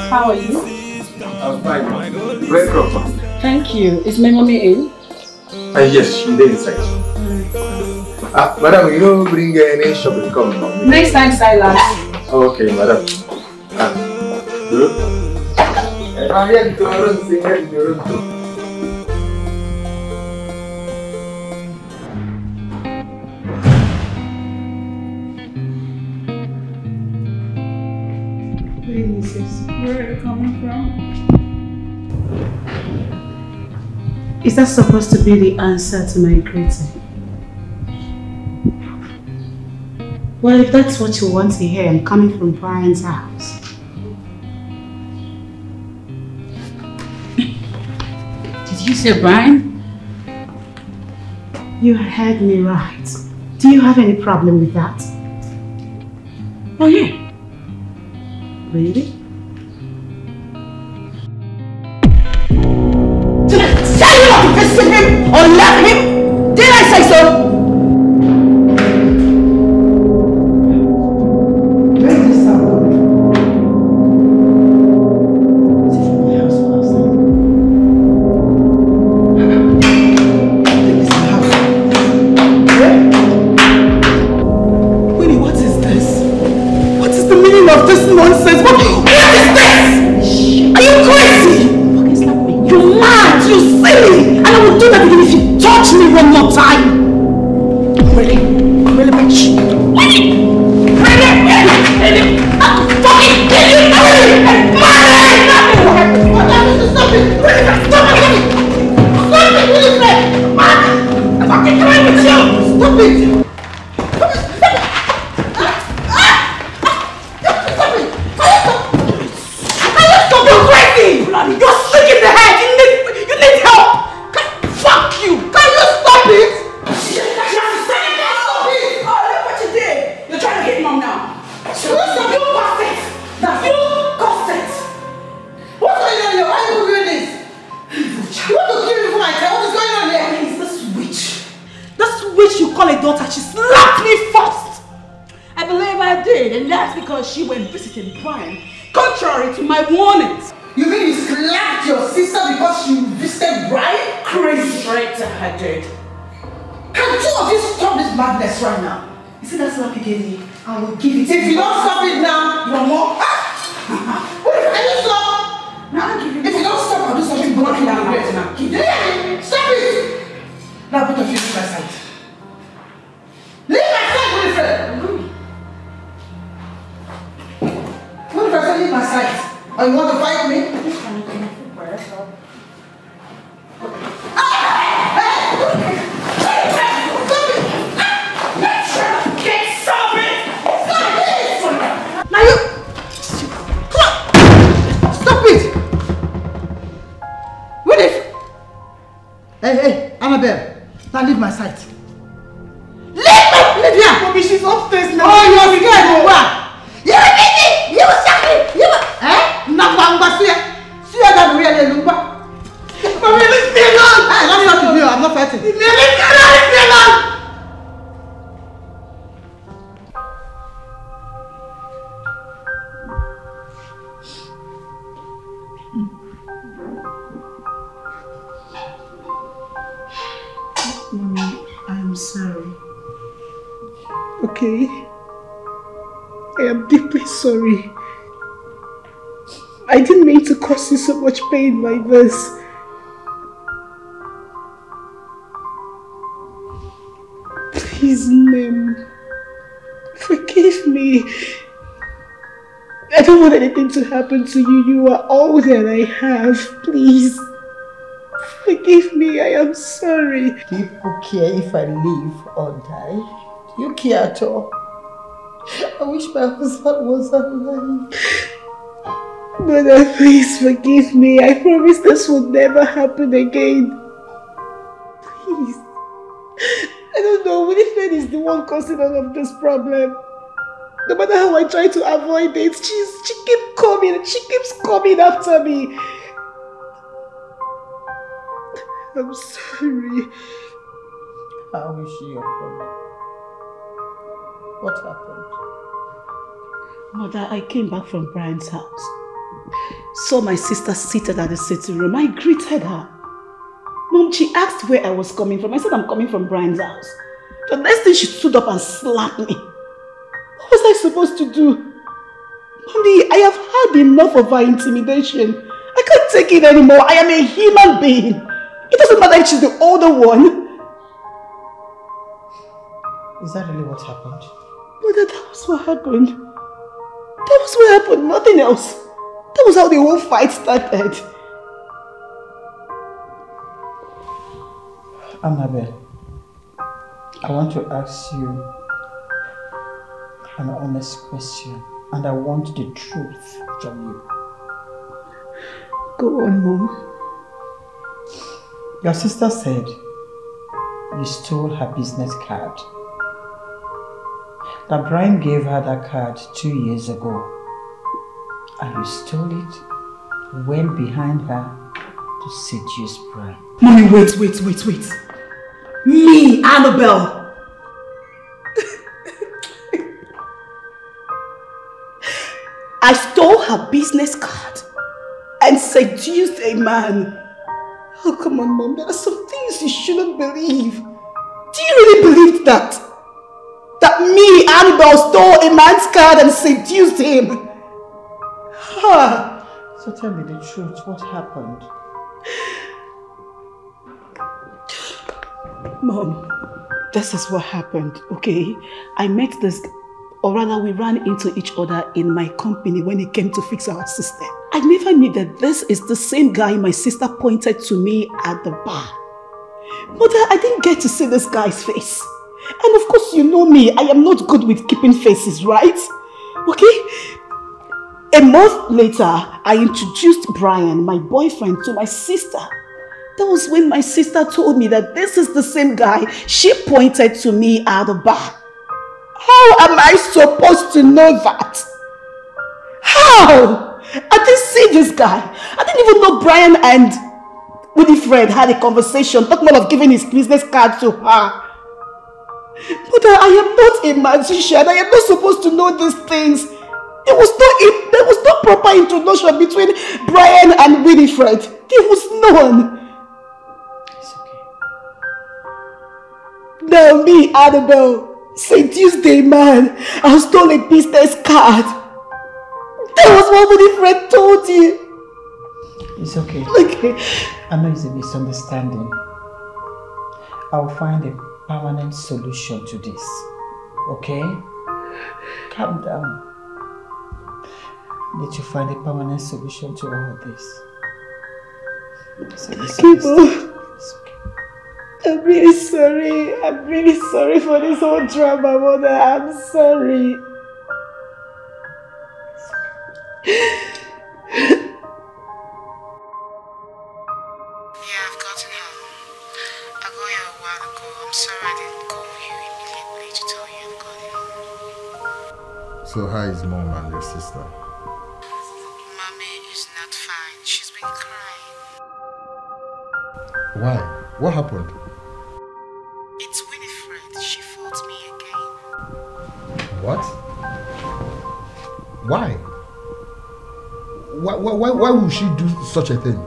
How are you? I'm fine. Very proper. Thank you. Is my mommy in? Yes, she's inside. Madam, you don't bring any shopping come. Next time, Silas. Okay, madam. I'm here to sing in the room too. Is that supposed to be the answer to my greeting? Well, if that's what you want to hear, I'm coming from Brian's house. Did you say Brian? You heard me right. Do you have any problem with that? Oh yeah. Really? Him or love him? Did I say so? Because you visited Brian? Crazy right to her dead. Can't two of you stop this madness right now. You see that slap you gave me? I will give it. If you don't stop it now, you are more. Can you stop? Now I'll give you. If you don't stop, I'll do something bloody and great now. Keep it. Stop it. Now both of you leave my side. Leave my side, Winifred. Winifred, leave my side. Or you want to fight me? Hey, Annabelle, now leave my sight. Leave here! Mommy, she's upstairs now. Oh, you're scared of her. You beat me! You shot me! You were... Eh? Nabamba, see ya. See ya that really, Lumba. Mommy, leave me alone! Hey, that's not to do, I'm not fighting. Leave me alone! Leave me alone! I'm sorry. Okay. I am deeply sorry. I didn't mean to cause you so much pain by this. Please, Mom. Forgive me. I don't want anything to happen to you. You are all that I have. Please. Forgive me, I am sorry. People care if I live or die. You care at all. I wish my husband was alive. Mother, please forgive me. I promise this will never happen again. Please. I don't know, Winifred is the one causing all of this problem. No matter how I try to avoid it, she keeps coming. She keeps coming after me. I'm sorry. How is she your problem? What happened? Mother, I came back from Brian's house. Saw my sister seated at the sitting room. I greeted her. Mom, she asked where I was coming from. I said I'm coming from Brian's house. The next thing she stood up and slapped me. What was I supposed to do? Mommy, I have had enough of her intimidation. I can't take it anymore. I am a human being. It doesn't matter if she's the older one. Is that really what happened? Mother, that was what happened. That was what happened, nothing else. That was how the whole fight started. Annabelle, I want to ask you an honest question, and I want the truth from you. Go on, Mom. Your sister said you stole her business card. That Brian gave her that card 2 years ago. And you stole it, went behind her to seduce Brian. Mommy, wait. Me, Annabelle! I stole her business card and seduced a man. Oh, come on, Mom. There are some things you shouldn't believe. Do you really believe that? That me, Annabelle, stole a man's card and seduced him? Ah. So tell me the truth. What happened? Mom, this is what happened, okay? I met this, or rather we ran into each other in my company when it came to fix our system. I never knew that this is the same guy my sister pointed to me at the bar. Mother, I didn't get to see this guy's face. And of course, you know me, I am not good with keeping faces, right? Okay? A month later, I introduced Brian, my boyfriend, to my sister. That was when my sister told me that this is the same guy she pointed to me at the bar. How am I supposed to know that? How? I didn't see this guy. I didn't even know Brian and Winifred had a conversation talking about giving his business card to her. But I am not a magician. I am not supposed to know these things. There was no proper introduction between Brian and Winifred. There was no one. It's okay. Now me, Annabelle, seduced a man and stole a business card. That was what Winifred told you. It's okay. Okay. I know it's a misunderstanding. I'll find a permanent solution to this. Okay? Calm down. Did you find a permanent solution to all of this? It's okay. I'm really sorry. I'm really sorry for this whole drama, Mother. I'm sorry. Yeah, I've gotten home. I got here a while ago. I'm sorry I didn't call you immediately to tell you I've gotten home. So how is mom and your sister? Mommy is not fine. She's been crying. Why? What happened? It's Winifred. She fought me again. What? Why? Why would she do such a thing? Oh,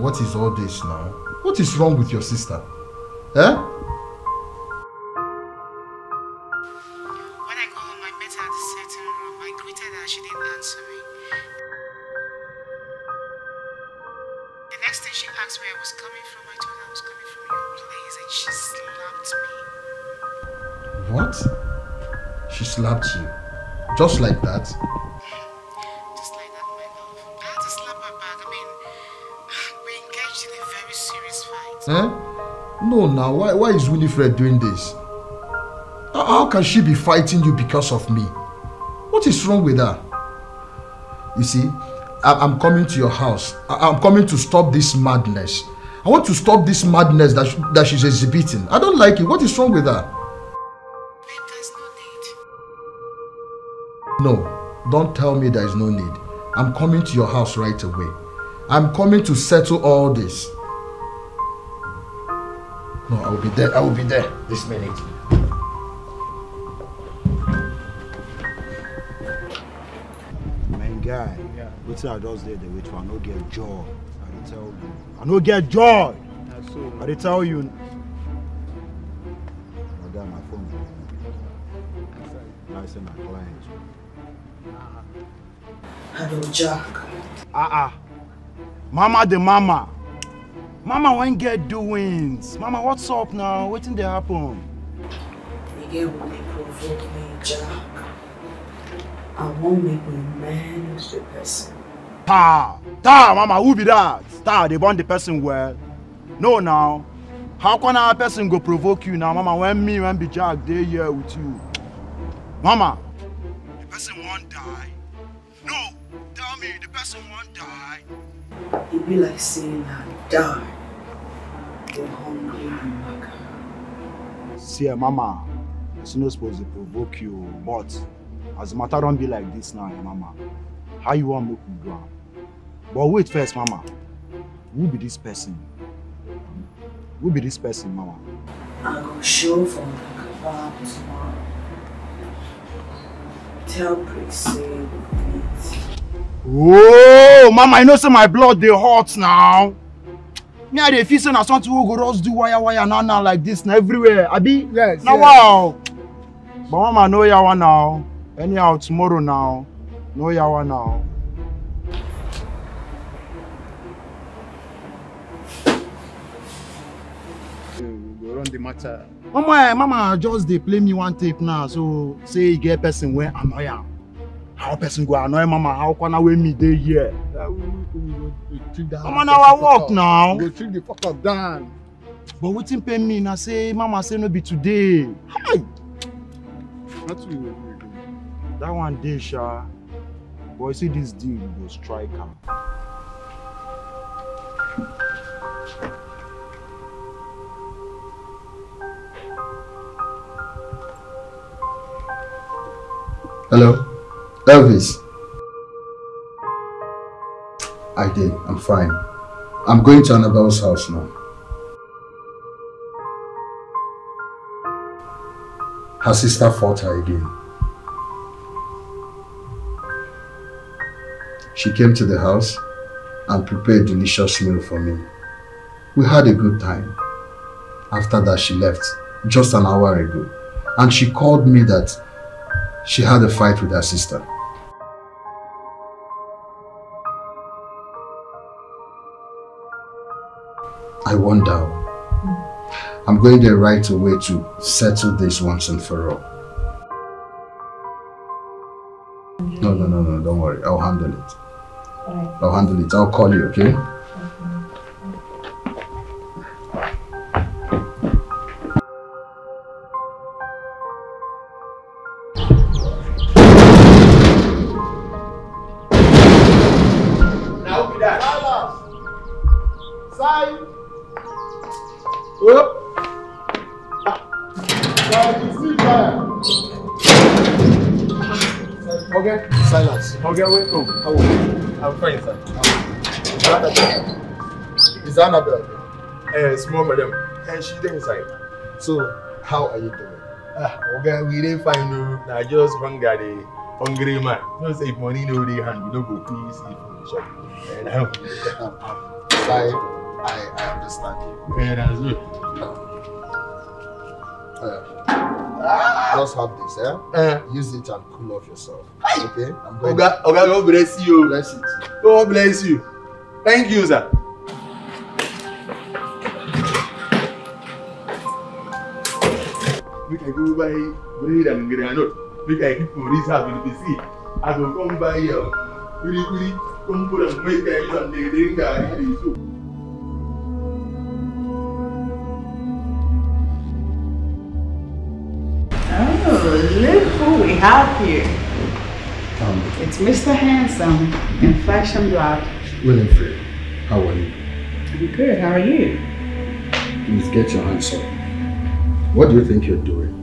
what is all this now? What is wrong with your sister? Eh? When I got home, I met her at the sitting room. I greeted her, she didn't answer me. The next thing she asked where I was coming from, I told her I was coming from your place and she slapped me. What? She slapped you? Just like that? Eh? No, now, why is Winifred doing this? How can she be fighting you because of me? What is wrong with her? You see, I'm coming to your house. I'm coming to stop this madness. I want to stop this madness that she's exhibiting. I don't like it. What is wrong with her? Babe, there's no need. No, don't tell me there is no need. I'm coming to your house right away. I'm coming to settle all this. No, I will be there. I will be there this minute. Man, guy, what's I just did the wait for? I no get joy. I did tell you. I no get joy. That's so. I did tell you. I got my phone. I sent my client. Hello, Jack. Mama, the mama. Mama, when get doings? Mama, what's up now? What did they happen? Miguel will provoke me, Jack. I won't make a man with the person. Ta, Mama, who be that? Ta, they want the person well. No, now. How can our person go provoke you now, Mama? When be Jack, they here with you. Mama, the person won't die. No, tell me, the person won't die. It'd be like saying I die. They're hungry and hungry. See, Mama, it's not supposed to provoke you, but as a matter don't be like this now, Mama. How you want me to go? But wait first, Mama. Who be this person? Who be this person, Mama? I go show from the kebab tomorrow. Tell Prissy with me. Oh, Mama, I know say my blood they hot now. Me I dey feel say na something we go just do wire now like this now everywhere. Abi, yes. Now wow. But Mama no yawa now. Anyhow tomorrow now. No yawa now. We go run the matter. Mama just dey play me one tape now. So say you get person where annoy am. How person go annoy Mama? How can I weigh me day here? Mama, now I walk now. Go trick the fuck up down. But what didn't pay me? I say, Mama, say no be today. Hi. That's what you will do. That one day, Sha. But you see this deal, you go strike him. Hello. Elvis. I did. I'm fine. I'm going to Annabelle's house now. Her sister fought her again. She came to the house and prepared a delicious meal for me. We had a good time. after that she left just an hour ago. And she called me that she had a fight with her sister. I wonder. I'm going there right away to settle this once and for all. No, don't worry. I'll handle it. I'll handle it. I'll call you, okay? I'm fine, sir. Is Annabelle? Small madam. She didn't inside. So, how are you doing? Okay, we didn't find no. I just rang at the hungry man. No, say money, no, they hand. We don't go peace if we shop. And I understand you. Yeah, that's good. Just have this, eh? Use it and cool off yourself. Okay? I'm going to... Okay, God bless you. Bless it. God bless you. Thank you, sir. We can go buy bread and granite. We can keep for reserve in the sea. I will come by here. We come for a make and they drink. Look who we have here. It's Mr. Handsome in Flesh and Blood. Winifred, how are you? I'm good, how are you? Please get your hands up. What do you think you're doing?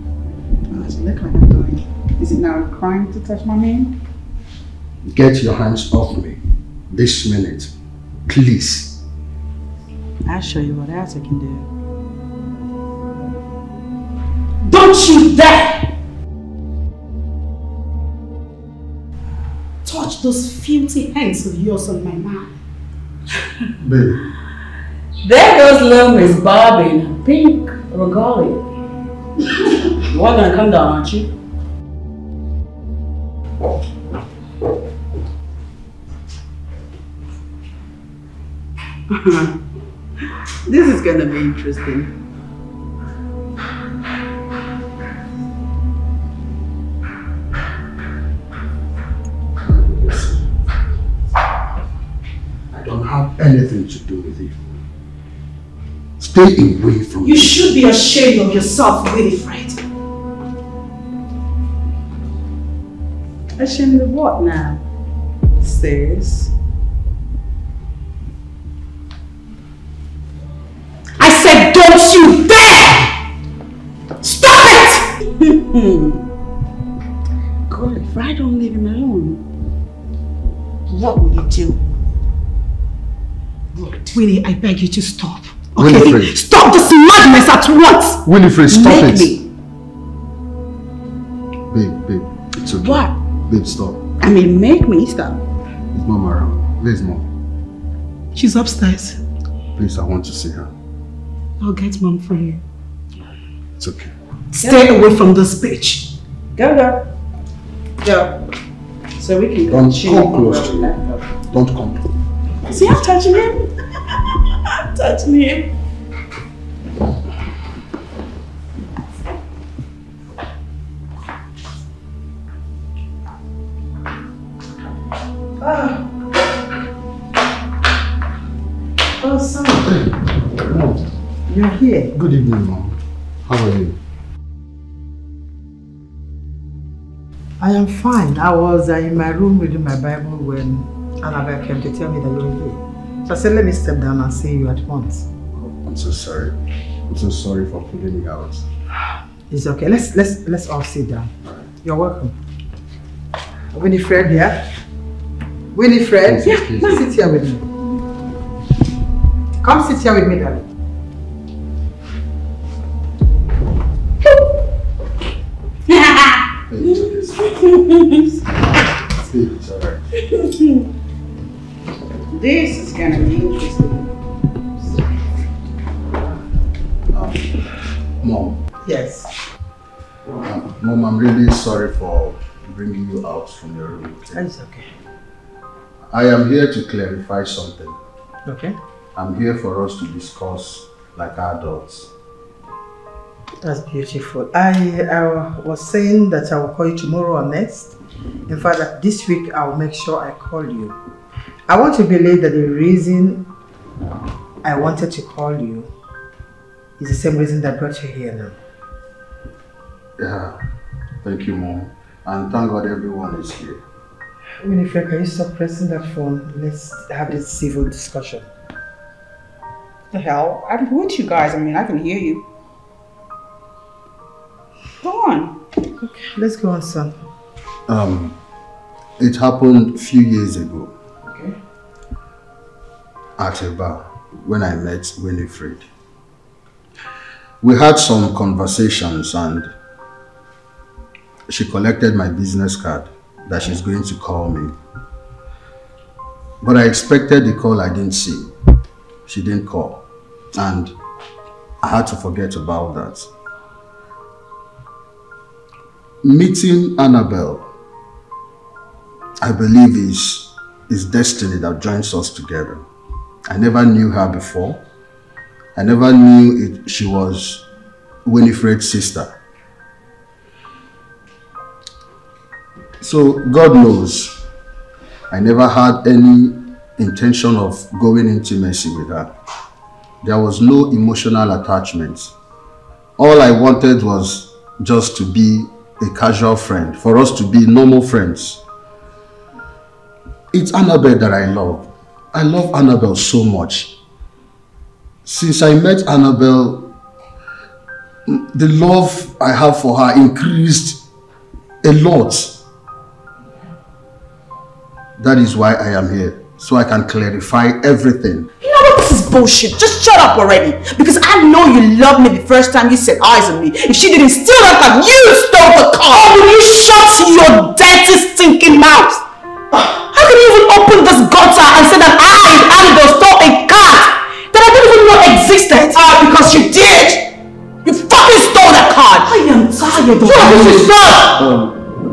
Oh, does it look like I'm doing? Is it not a crime to touch my man? Get your hands off me. This minute. Please. I'll show you what else I can do. Don't you dare! Touch those filthy hands of yours on my man. Babe. There goes little Miss Bobby in pink regalia. You are gonna come down, aren't you? This is gonna be interesting. Anything to do with you. Stay away from me. You should be ashamed of yourself, Winifred. Ashamed of what now? Serious? I said, don't you dare! Stop it! God, if I don't leave him alone, what will you do? Winnie, I beg you to stop. Okay? Winifred. Stop this madness at once! Winifred, stop it! Babe, it's okay. What? Babe, stop. I mean, make me stop. Is Mom around? Where's Mom? She's upstairs. Please, I want to see her. I'll get Mom for you. It's okay. Stay away from this bitch. Go. So we can Don't come close to me. Don't come close. See, I'm touching him. I'm touching him. Oh, son. Hey, Mom. You're here. Good evening, Mom. How are you? I am fine. I was in my room reading my Bible when Annabelle came to tell me that you were here. So I said, let me step down and see you at once. Oh, I'm so sorry. I'm so sorry for pulling you out. It's okay. Let's all sit down. All right. You're welcome. Winifred here. Winifred, please. Sit here with me. Come sit here with me, darling. It's all right. This is going to be interesting. Mom. Yes. Mom, I'm really sorry for bringing you out from your room. That's okay. I am here to clarify something. Okay. I'm here for us to discuss like adults. That's beautiful. I was saying that I will call you tomorrow or next. In fact, this week I will make sure I call you. I want to believe that the reason I wanted to call you is the same reason that brought you here now. Yeah. Thank you, Mom. And thank God everyone is here. Winifred, can you stop pressing that phone? Let's have this civil discussion. The hell? I'm with you guys. I mean, I can hear you. Go on. Okay, let's go on, son. It happened a few years ago. Okay. At a bar, when I met Winifred. We had some conversations and she collected my business card that she's going to call me. But I expected the call I didn't see. She didn't call. And I had to forget about that. Meeting Annabelle, I believe, is destiny that joins us together. I never knew her before. I never knew she was Winifred's sister. So God knows, I never had any intention of going intimacy with her. There was no emotional attachment. All I wanted was just to be a casual friend, for us to be normal friends. It's Annabelle that I love. I love Annabelle so much. Since I met Annabelle, the love I have for her increased a lot. That is why I am here, so I can clarify everything. You know what? This is bullshit. Just shut up already. Because I know you loved me the first time you set eyes on me. If she didn't steal that car, you stole the car. Oh, will you shut your dirty, stinking mouth? How can you even open this gutter and say that I, Annabelle, stole a car that I didn't even know existed? Because you did. You fucking stole that car. I am tired of this.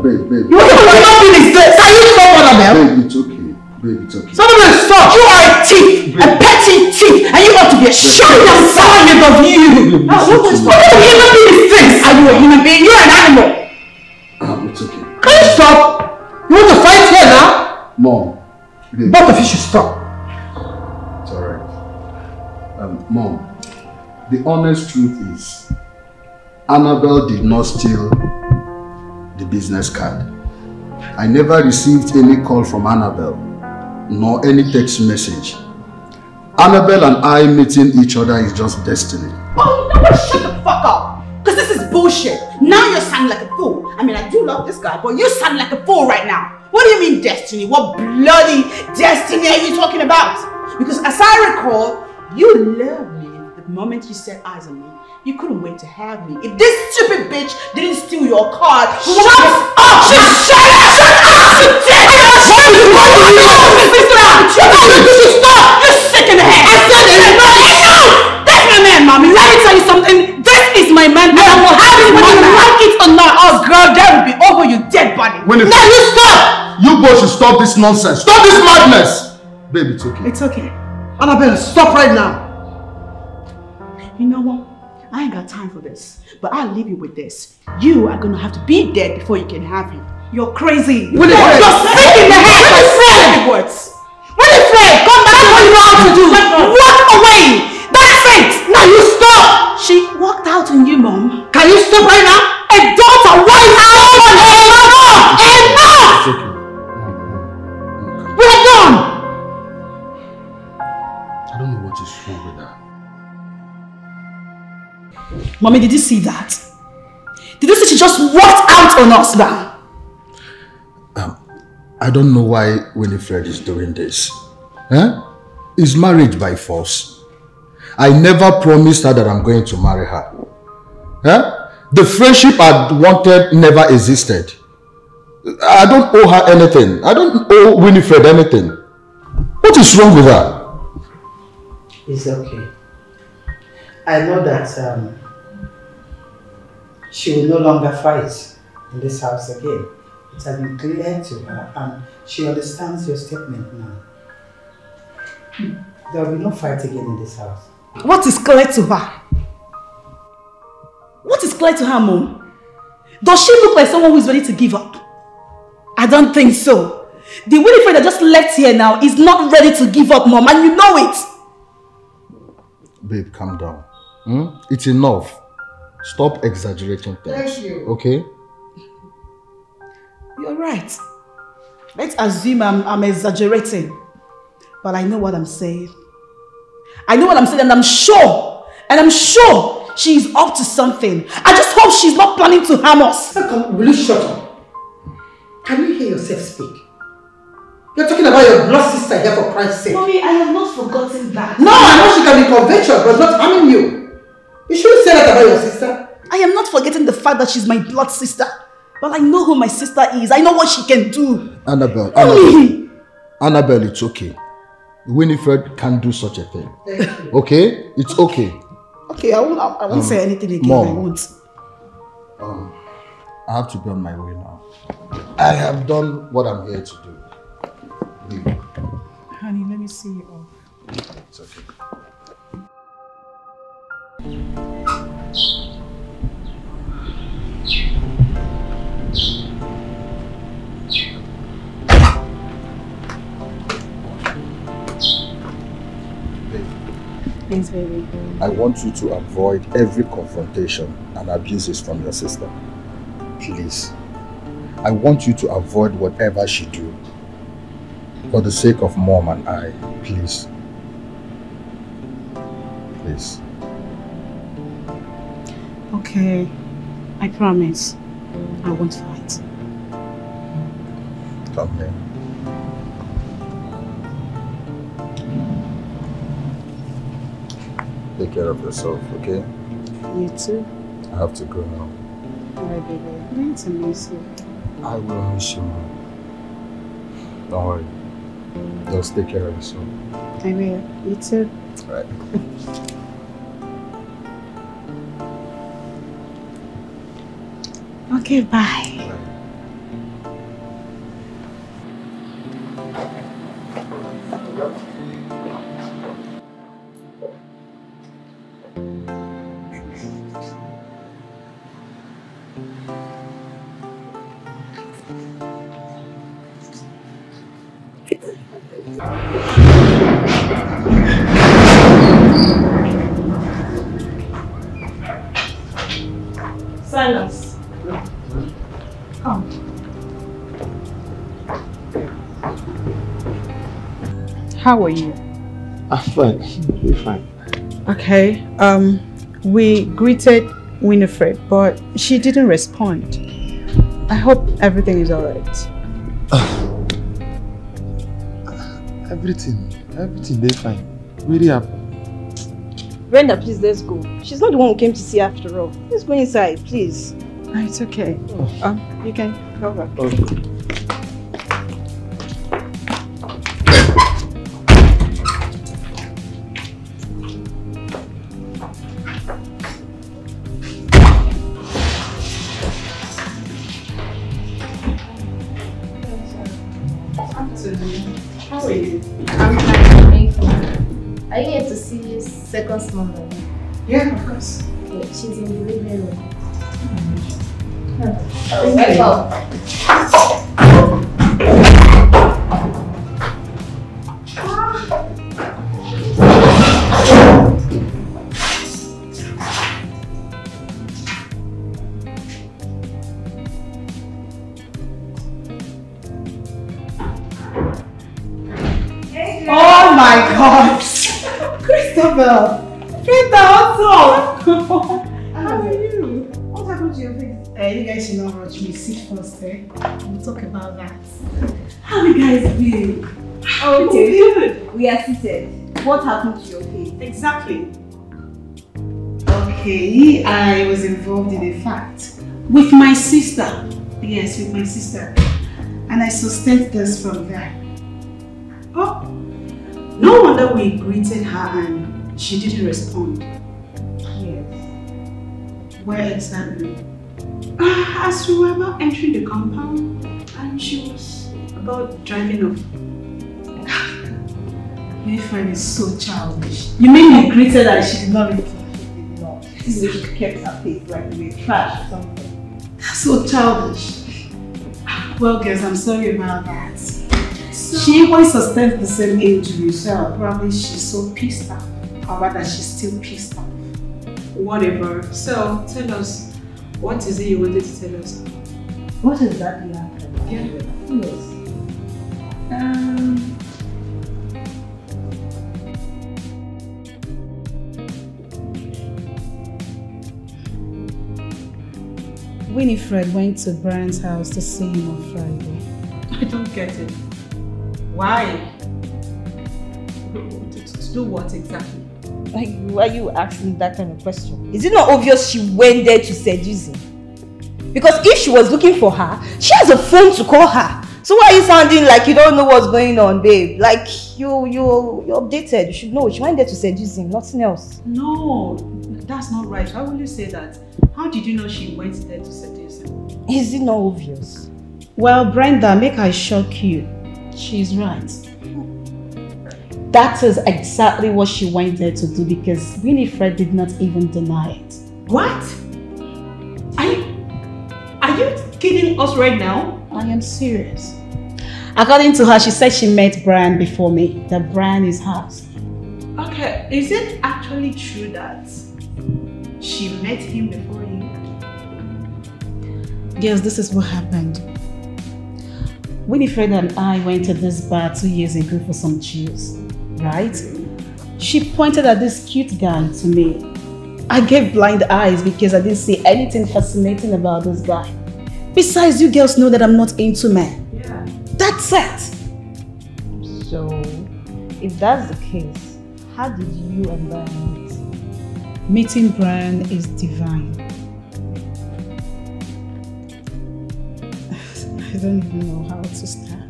Babe. What kind of loving is this? Are you so Annabelle? Babe, it's okay. Baby, it's okay. Somebody stop! You are a thief! A petty thief! And you ought to be ashamed and silent of you! What kind of human being is this? Are you a human being? You are an animal! It's okay. Can you stop? You want to fight here now? Mom. Baby. Both of you should stop. It's alright. Mom, the honest truth is, Annabelle did not steal the business card. I never received any call from Annabelle, nor any text message. Annabelle and I meeting each other is just destiny. Oh, you know what? Shut the fuck up! Because this is bullshit. Now you're sounding like a fool. I mean, I do love this guy, but you sound like a fool right now. What do you mean destiny? What bloody destiny are you talking about? Because as I recall, you loved me the moment you set eyes on me. You couldn't wait to have me. If this stupid bitch didn't steal your car, shut up! Shut up! You're sick in the head! I said it! No! That's my man, Mommy! Let me tell you something. This is my man, and I will have it whether you like it or not. Oh, girl, that will be over, you dead body. Winifred. Now you stop! You both should stop this nonsense. Stop this madness! Baby, it's okay. It's okay. Annabelle, stop right now. You know what? I ain't got time for this, but I'll leave you with this. You are gonna have to be dead before you can have him. You're crazy. You're sick in the head. Winifred, come back to what you want to do. Walk away. That's it. Now you stop. She walked out on you, Mom. Can you stop right now? A daughter, why out on her? Enough. We're done. I don't know what is wrong with her. Mommy, did you see that? Did you see she just walked out on us now? I don't know why Winifred is doing this. Is marriage by force? I never promised her that I'm going to marry her. The friendship I wanted never existed. I don't owe her anything. I don't owe Winifred anything. What is wrong with her? It's okay. I know that she will no longer fight in this house again. It has been clear to her and she understands your statement now. There will be no fight again in this house. What is clear to her? What is clear to her, Mom? Does she look like someone who is ready to give up? I don't think so. The Winifred that just left here now is not ready to give up, Mom, and you know it. Babe, calm down. It's enough. Stop exaggerating things. Thank you. Okay? You're right. Let's assume I'm exaggerating. But I know what I'm saying. I know what I'm saying, and I'm sure she's up to something. I just hope she's not planning to harm us. Will you shut up? Can you hear yourself speak? You're talking about your blood sister here, for Christ's sake. Mommy, I have not forgotten that. No, I know she can be conventional, but not harming you. You shouldn't say that about your sister. I am not forgetting the fact that she's my blood sister. But I know who my sister is. I know what she can do. Annabelle, it's okay. Winifred can do such a thing. Okay? It's okay. Okay, I won't say anything again. Mom, I won't. I have to be on my way now. I have done what I'm here to do. Honey, let me see you all. It's okay. Please, baby. I want you to avoid every confrontation and abuses from your sister. Please. I want you to avoid whatever she do. For the sake of Mom and I, please. Please. Okay. I promise. I won't fight. Come here. Take care of yourself, okay? You too. I have to go now. Alright, baby. I'm going to miss you. I will miss you, Mom. Don't worry. Just take care of yourself. I will. You too. Alright. Okay, bye. How are you? I'm fine. We're fine. Okay. We greeted Winifred, but she didn't respond. I hope everything is alright. Everything they're fine. Really happy. Brenda, please let's go. She's not the one who came to see after all. Let's go inside, please. No, it's okay. Oh. You can go back. Okay. Mother. Yeah, of course. Yeah, she's in the living room. Okay. Hey, oh my God! Christopher! You guys should not rush me. Sit first, eh? We'll talk about that. How you guys been? Oh, good. We are seated. What happened to your face? Exactly. Okay, I was involved in a fight with my sister. Yes, with my sister. And I sustained this from there. Oh, no wonder we greeted her and she didn't respond. Yes. Where exactly? As we were about entering the compound, and she was about driving off. Winifred is so childish. You mean you greeted her and she did not return? She did not. She kept her face like we were trash or something. That's so childish. Well, girls, I'm sorry about that. So, she always sustains the same injury, so probably she's so pissed off. However, that she's still pissed off. Whatever. So, tell us, what is it you wanted to tell us? What is that you happened? Yeah. Yes. Winifred went to Brian's house to see him on Friday. I don't get it. Why? To do what exactly? Like, why are you asking that kind of question? Is it not obvious she went there to seduce him? Because if she was looking for her, she has a phone to call her. So why are you sounding like you don't know what's going on, babe? Like, you're updated. You should know. She went there to seduce him, nothing else. No, that's not right. Why would you say that? How did you know she went there to seduce him? Is it not obvious? Well, Brenda, make I shock you. She's right. That is exactly what she went there to do because Winifred did not even deny it. What? Are you kidding us right now? I am serious. According to her, she said she met Brian before me, that Brian is hers. Okay, is it actually true that she met him before you? Girls, this is what happened. Winifred and I went to this bar 2 years ago for some chills, right? She pointed at this cute guy to me. I gave blind eyes because I didn't see anything fascinating about this guy. Besides, you girls know that I'm not into men. Yeah. That's it! So, if that's the case, how did you and Brian meet? Meeting Brian is divine. I don't even know how to start.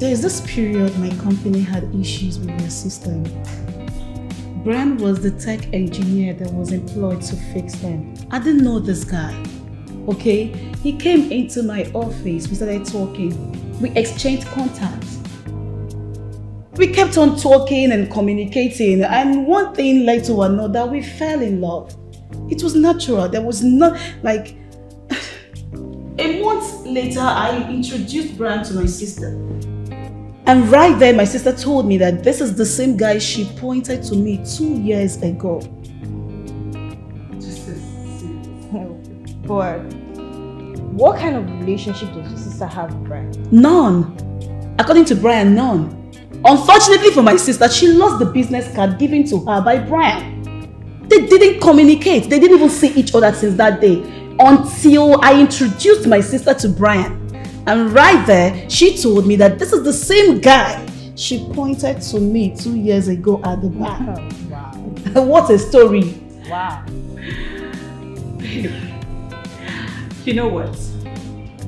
There is this period my company had issues with their system. Brian was the tech engineer that was employed to fix them. I didn't know this guy, okay? He came into my office, we started talking. We exchanged contacts. We kept on talking and communicating, and one thing led to another, we fell in love. It was natural. There was not like... A month later, I introduced Brian to my sister. And right there, my sister told me that this is the same guy she pointed to me 2 years ago. Just But what kind of relationship does your sister have with Brian? None. According to Brian, none. Unfortunately for my sister, she lost the business card given to her by Brian. They didn't communicate. They didn't even see each other since that day until I introduced my sister to Brian. And right there, she told me that this is the same guy she pointed to me 2 years ago at the bar. Wow. What a story. Wow. You know what?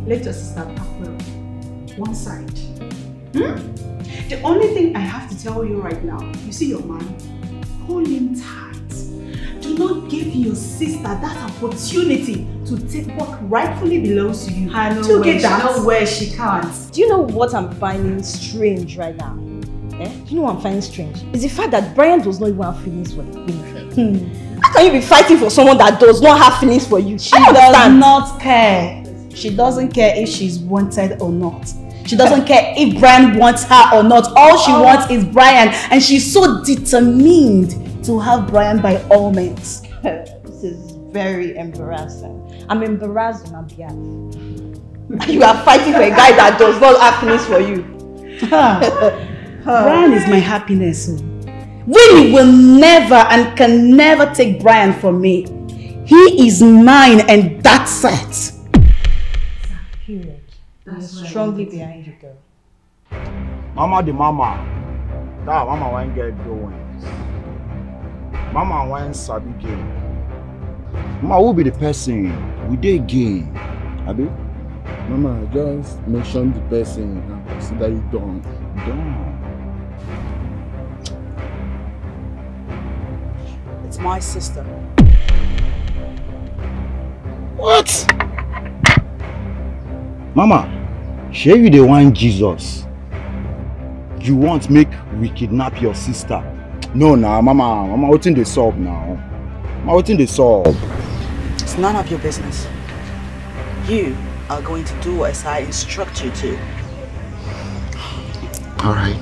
Let your sister pack well. One side. The only thing I have to tell you right now, you see your man, hold him tight. Do not give your sister that opportunity to take what rightfully belongs to you. I know to get that where she can't. Do you know what I'm finding strange right now? Eh? Do you know what I'm finding strange? It's the fact that Brian does not even have feelings for Winifred. How can you be fighting for someone that does not have feelings for you? She does not care. She doesn't care if she's wanted or not. She doesn't care if Brian wants her or not. All she wants is Brian, and she's so determined to have Brian by all means. This is very embarrassing. I'm embarrassed on her behalf. You are fighting for a guy that does not have happiness for you. Brian is my happiness. Winnie will never and can never take Brian from me. He is mine and that's it. Period. That's strongly behind you, girl. Mama the mama. That mama won't get going. Mama wants sabi game. Mama will be the person with the game. Abi? Mama, just mention the person and so that you don't. It's with my sister. What? Mama, share you the one Jesus. You won't make we kidnap your sister. No, nah, Mama. Mama, what in the sob now? Mama, what in the sob? It's none of your business. You are going to do as I instruct you to. All right.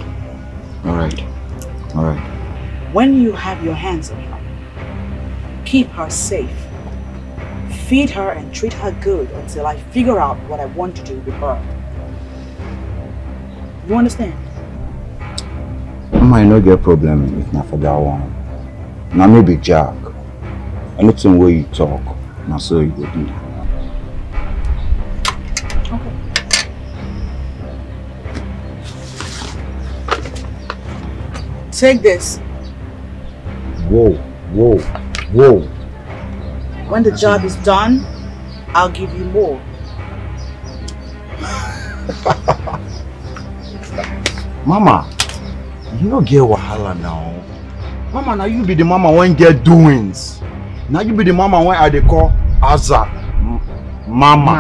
When you have your hands on her, keep her safe. Feed her and treat her good until I figure out what I want to do with her. You understand? I might not get a problem if not for that one. Now maybe Jack. Anything where you talk, now so you go do that. Okay. Take this. Whoa. When the job is done, I'll give you more. Mama, you don't get wahala now. Mama, now you be the mama when get doings. Now you be the mama when I dey call Aza. Mama.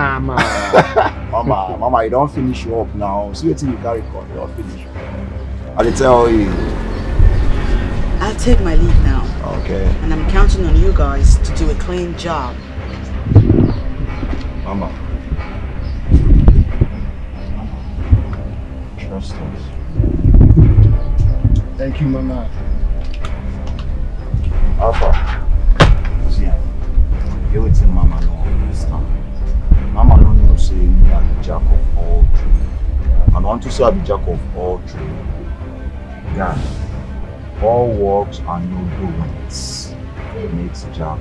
Mama, you don't finish you up now. See what you carry call, you don't finish. I dey tell you. I'll take my leave now. Okay. And I'm counting on you guys to do a clean job. Mama. Trust us. Thank you, Mama. Alpha. See, you would say Mama don't understand. Mama don't know say me are the jack of all trade. And I want to say I'm the jack of all trade. Yeah. All works and no doings makes Jack.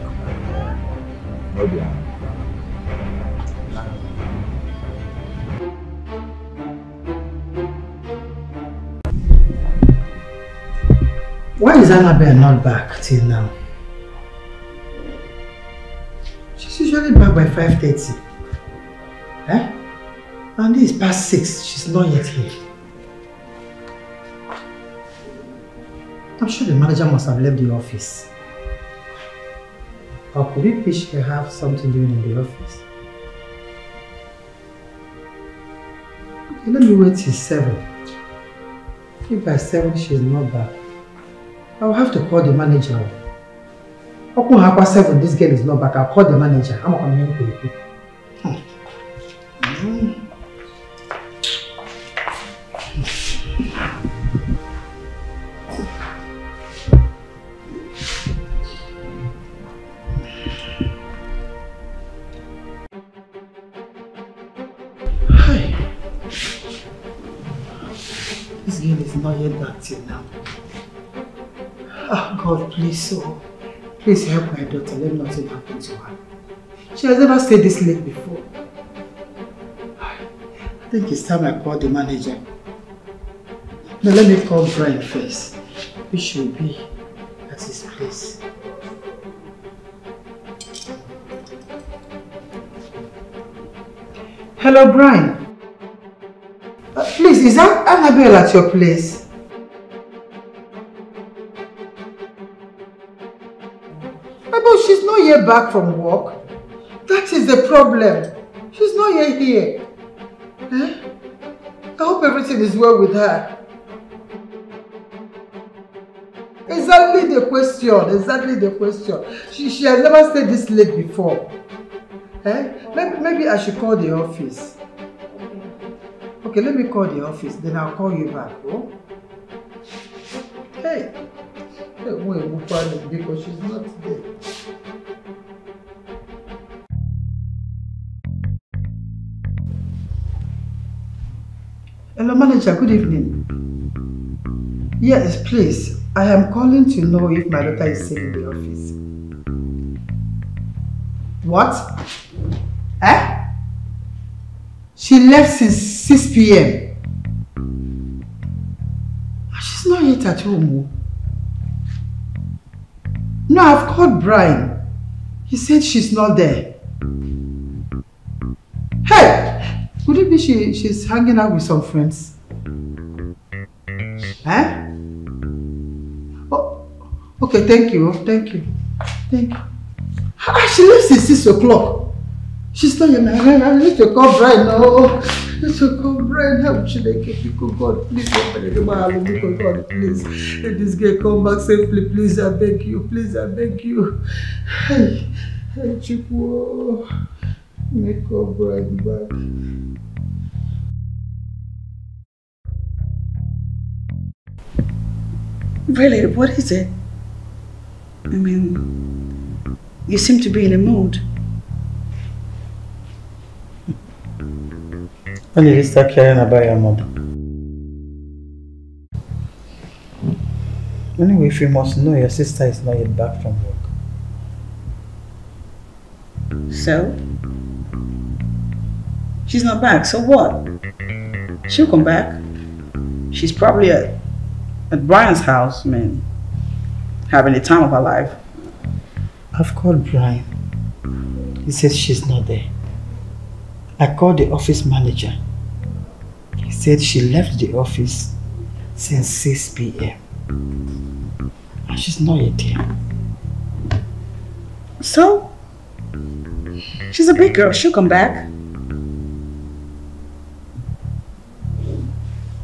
No doubt. Why is Annabelle not back till now? She's usually back by 5:30. Eh? And it's past 6. She's not yet here. I'm sure the manager must have left the office. Or could it be she could have something doing in the office? Okay, let me wait till 7. If by 7 she's not back, I'll have to call the manager. How come after 7 this girl is not back? I'll call the manager. I'm going to help you. Now. Oh God, please, oh, please help my daughter. Let nothing happen to her. She has never stayed this late before. I think it's time I call the manager. Now let me call Brian first. He should be at his place. Hello, Brian. Please, is that Annabelle at your place? Back from work. That is the problem. She's not yet here. Eh? I hope everything is well with her. Exactly the question. She has never stayed this late before. Eh? Maybe I should call the office. Okay, let me call the office. Then I'll call you back. Oh? Hey. Because she's not there. Hello, manager. Good evening. Yes, please. I am calling to know if my daughter is still in the office. What? Eh? She left since 6 p.m. She's not yet at home. No, I've called Brian. He said she's not there. Hey! Could it be she's hanging out with some friends? Huh? Eh? Oh, okay, thank you. Like, she leaves at 6 o'clock. She's not in my hand. I need to call Brian now. Help Chineke, God, please, God, please. Let this girl come back safely, please, I beg you, Hey, Chiku, make God bring back. Really, what is it? I mean, you seem to be in a mood. When did you start caring about your mother? Anyway, if you must know, your sister is not yet back from work. So? She's not back, so what? She'll come back. She's probably at Brian's house, man, having the time of her life. I've called Brian. He says she's not there. I called the office manager. He said she left the office since 6 p.m. and she's not yet here. So? She's a big girl, she'll come back.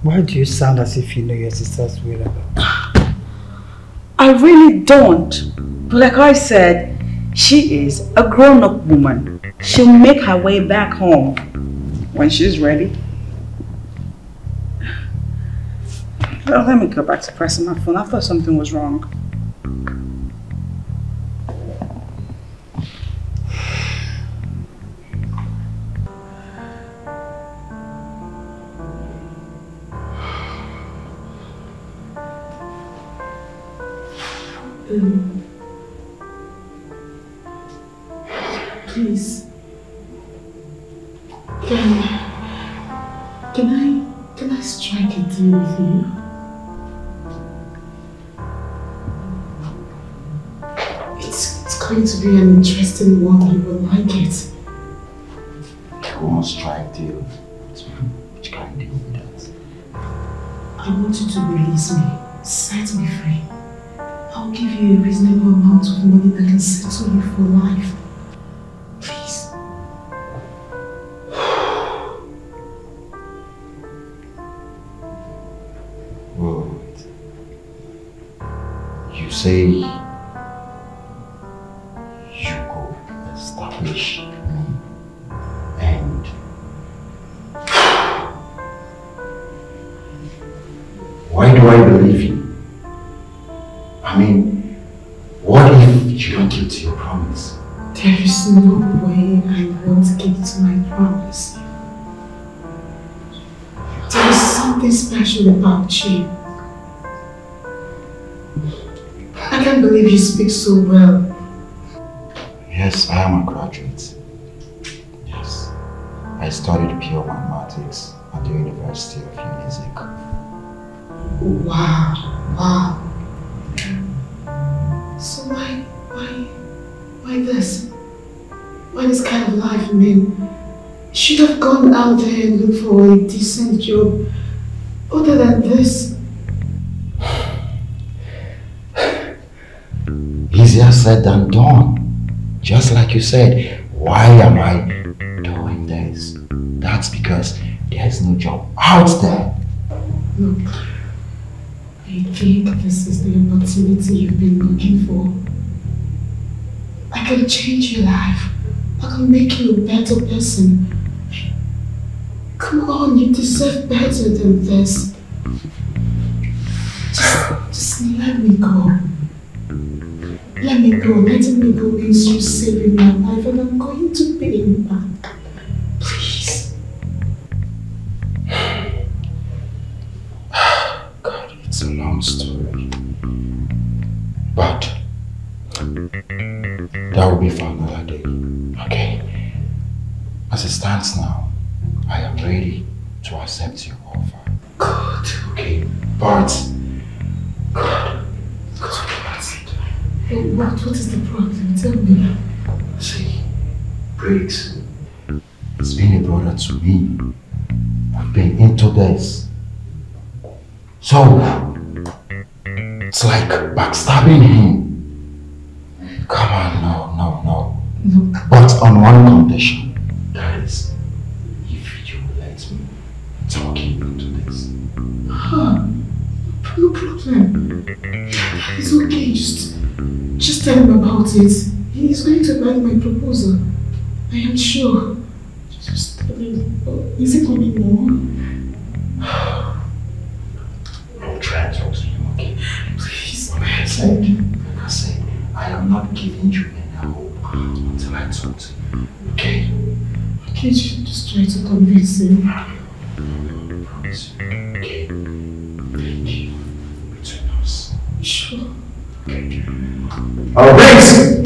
Why do you sound as if you know your sister's whereabouts? I really don't. But like I said, she is a grown-up woman. She'll make her way back home when she's ready. Well, let me go back to pressing my phone. I thought something was wrong. Please, can I strike a deal with you? It's going to be an interesting one. You will like it. I want to strike a deal. Which kind of deal is that? I want you to release me, set me free. I'll give you a reasonable amount of money that can settle you for life. You go establish me and why do I believe you? I mean, what if you don't keep to your promise? There is no way I won't keep to my promise. There is something special about you. I can't believe you speak so well. Yes, I am a graduate. Yes. I studied pure mathematics at the University of Unizik. Wow. So why this? Why this kind of life? I mean, you should have gone out there and looked for a decent job other than this. Easier said than done. Just like you said, why am I doing this? That's because there is no job out there. Look, I think this is the opportunity you've been looking for. I can change your life. I can make you a better person. Come on, you deserve better than this. Just let me go. Let me go. Letting me go means you saving my life, and I'm going to pay you back. Please. God, it's a long story. But that will be for another day. Okay? As it stands now, I am ready to accept your offer. Good. Okay? But what is the problem? Tell me. See, Briggs, it's been a brother to me. I've been into this. So, it's like backstabbing him. Come on, no. Look. But on one condition. That is, if you let me talk you into this. Huh? No problem. It's okay, just tell him about it. He's going to like my proposal. I am sure. Just tell him. Oh, is it going to be more? I'll try to talk to him, okay? Please. Like I said, I am not giving you any hope until I talk to you, okay? Okay, just try to convince him. I promise you, okay? Thank you. Between us. Sure. Okay. All right.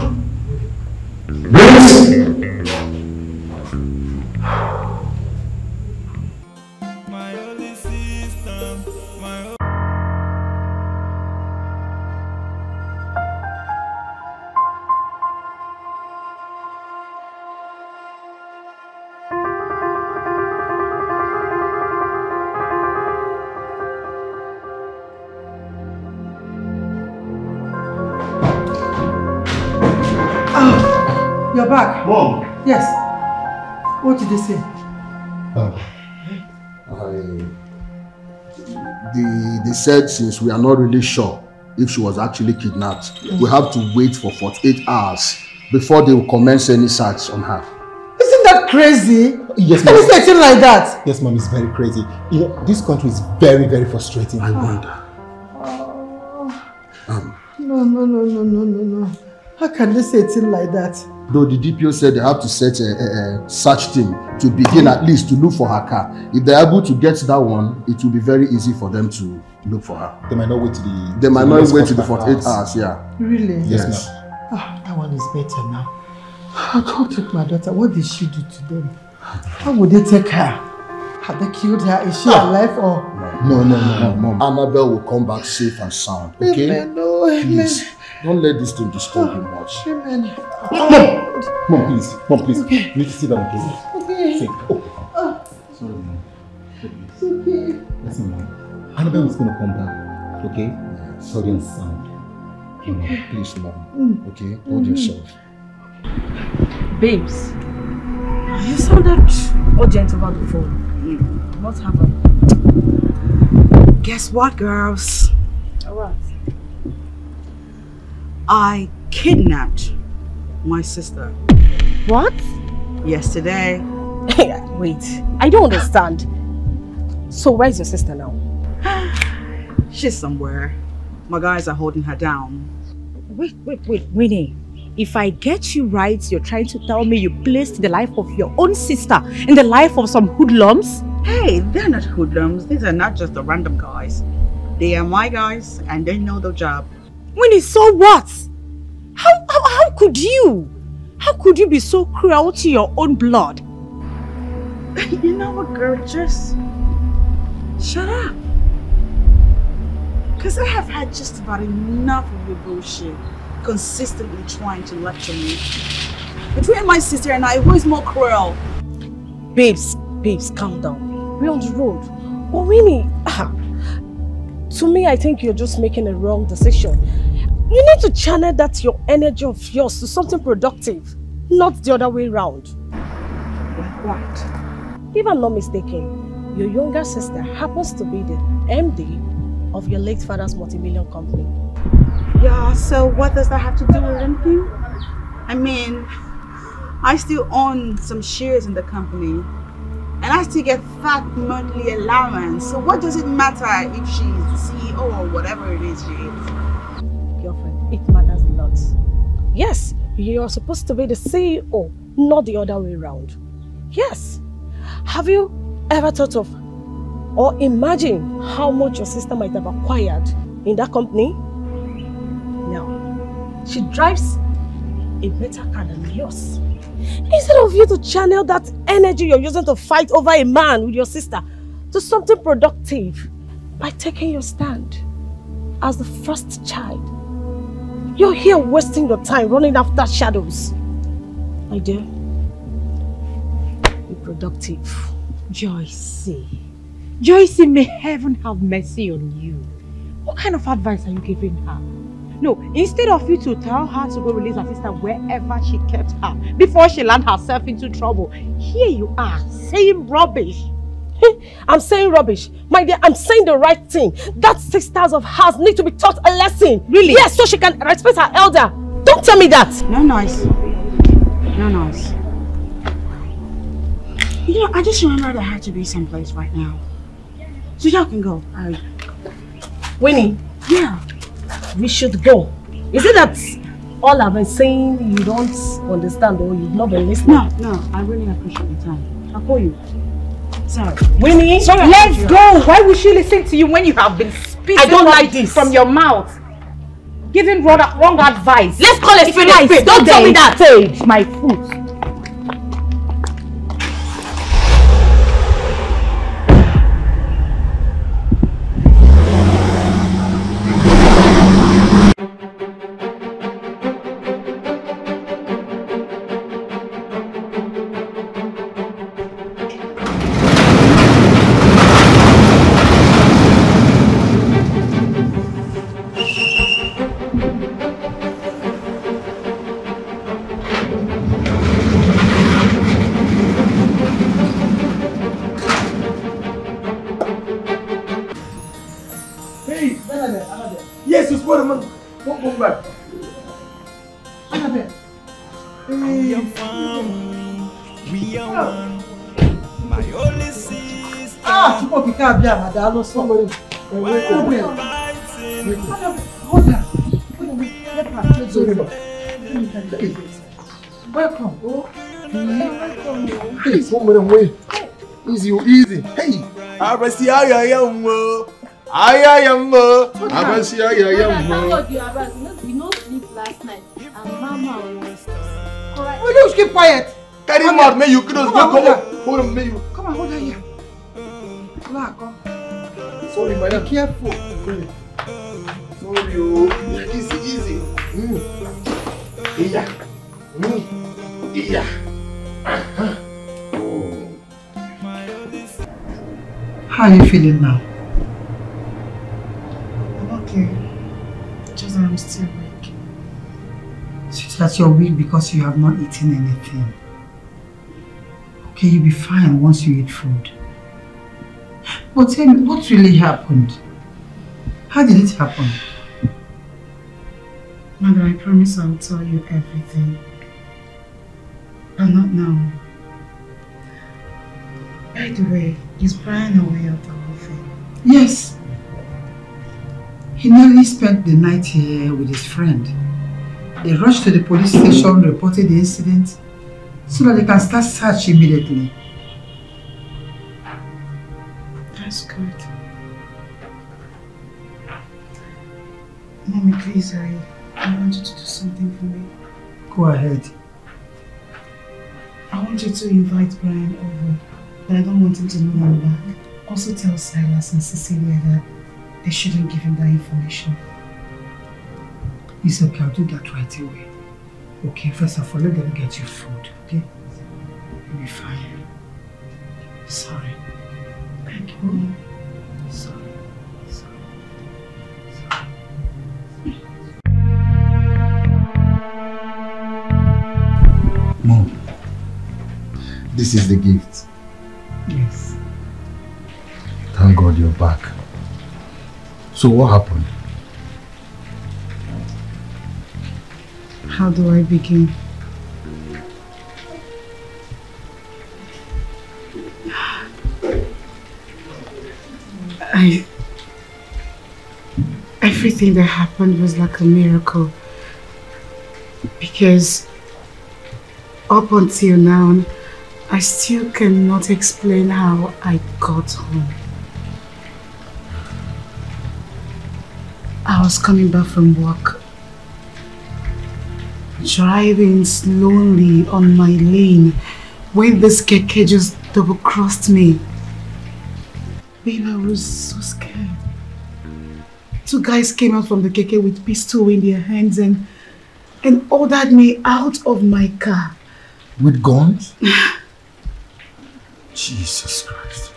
Back. Mom? Yes. What did they say? They said since we are not really sure if she was actually kidnapped, we have to wait for 48 hours before they will commence any search on her. Isn't that crazy? Yes, ma'am. It's anything like that? Yes, ma'am, it's very crazy. You know, this country is very, very frustrating. I wonder. No. How can they say a thing like that? Though the DPO said they have to set a search team to begin at least to look for her car. If they're able to get that one, it will be very easy for them to look for her. They might not wait to the... They might not wait to the 48 hours, yeah. Really? Yes. Ah, that one is better now. I can't take my daughter. What did she do to them? How would they take her? Have they killed her? Is she alive or...? No. Annabelle will come back safe and sound, okay? Amen. No, please. Amen. Don't let this thing disturb you much. Amen. Mom, please. Okay. You need to sit down, please. Okay. Sit. Sorry, Mom. It's okay. Listen, Mom. Annabelle is going to come back. Okay? Yes. Sorry and sound. Okay. Mom, please, Mom. Okay? Hold yourself. Babes, you sounded urgent about the phone. What happened? Guess what, girls? What? I kidnapped my sister. What? Yesterday. Wait, I don't understand. So where's your sister now? She's somewhere. My guys are holding her down. Wait, Winnie. If I get you right, you're trying to tell me you placed the life of your own sister in the life of some hoodlums? Hey, they're not hoodlums. These are not just the random guys. They are my guys and they know their job. Winnie, so what? How could you? How could you be so cruel to your own blood? You know what, girl? Just shut up. Because I have had just about enough of your bullshit consistently trying to lecture me. Between my sister and I, who is more cruel? Babes, calm down. We're on the road. Oh, Winnie. To me, I think you're just making a wrong decision. You need to channel that your energy of yours to something productive, not the other way around. Like what? If I'm not mistaken, your younger sister happens to be the MD of your late father's multi-million company. Yeah, so what does that have to do with anything? I mean, I still own some shares in the company. And I still get that monthly allowance. So what does it matter if she's the CEO or whatever it is she is? Girlfriend, it matters a lot. Yes, you're supposed to be the CEO, not the other way around. Yes. Have you ever thought of or imagined how much your sister might have acquired in that company? No. She drives a better car than yours. Instead of you to channel that energy you're using to fight over a man with your sister to something productive by taking your stand as the first child, you're here wasting your time running after shadows. My dear, be productive. Joycey, may heaven have mercy on you. What kind of advice are you giving her? No, instead of you to tell her to go release her sister wherever she kept her before she landed herself into trouble, here you are saying rubbish. I'm saying rubbish. My dear, I'm saying the right thing. That sisters of hers need to be taught a lesson. Really? Yes, so she can respect her elder. Don't tell me that. No noise. No noise. You know, I just remembered I had to be someplace right now. So y'all can go. All right. Winnie. Yeah. We should go. Is it that all I've been saying you don't understand or you've not been listening? No. I really appreciate your time. I'll call you. Sorry. Winnie, sorry, let's go. Why would she listen to you when you have been speaking from your mouth? Giving wrong advice. Let's call it nice. Don't tell me that. Stage, my foot. Welcome. Easy. Hey. We no sleep last night. And Mama was correct. Will you keep quiet? Carry him out. May you close. Hold him. May you. Come on, hold her here. Sorry, my dear. Be careful. Sorry, easy. Yeah. Yeah. Oh. How are you feeling now? I'm okay. Just that I'm still weak. So it's that you're weak because you have not eaten anything. Okay, you'll be fine once you eat food. But tell me, what really happened? How did it happen? Mother, I promise I'll tell you everything. But not now. By the way, is Brian aware of the whole thing? Yes. He nearly spent the night here with his friend. They rushed to the police station, reported the incident, so that they can start search immediately. That's good. Mommy, please, I want you to do something for me. Go ahead. I want you to invite Brian over, but I don't want him to know I'm back. Also tell Silas and Cecilia that they shouldn't give him that information. It's okay, I'll do that right away. Okay, first of all, let them get you food, okay? You'll be fine. Sorry. Thank you. Sorry. Mom, this is the gift. Yes. Thank God you're back. So what happened? How do I begin? Everything that happened was like a miracle, because up until now, I still cannot explain how I got home. I was coming back from work, driving slowly on my lane, when this keke just double-crossed me. Babe, I was so scared. Two guys came out from the keke with pistols in their hands and ordered me out of my car. With guns? Jesus Christ.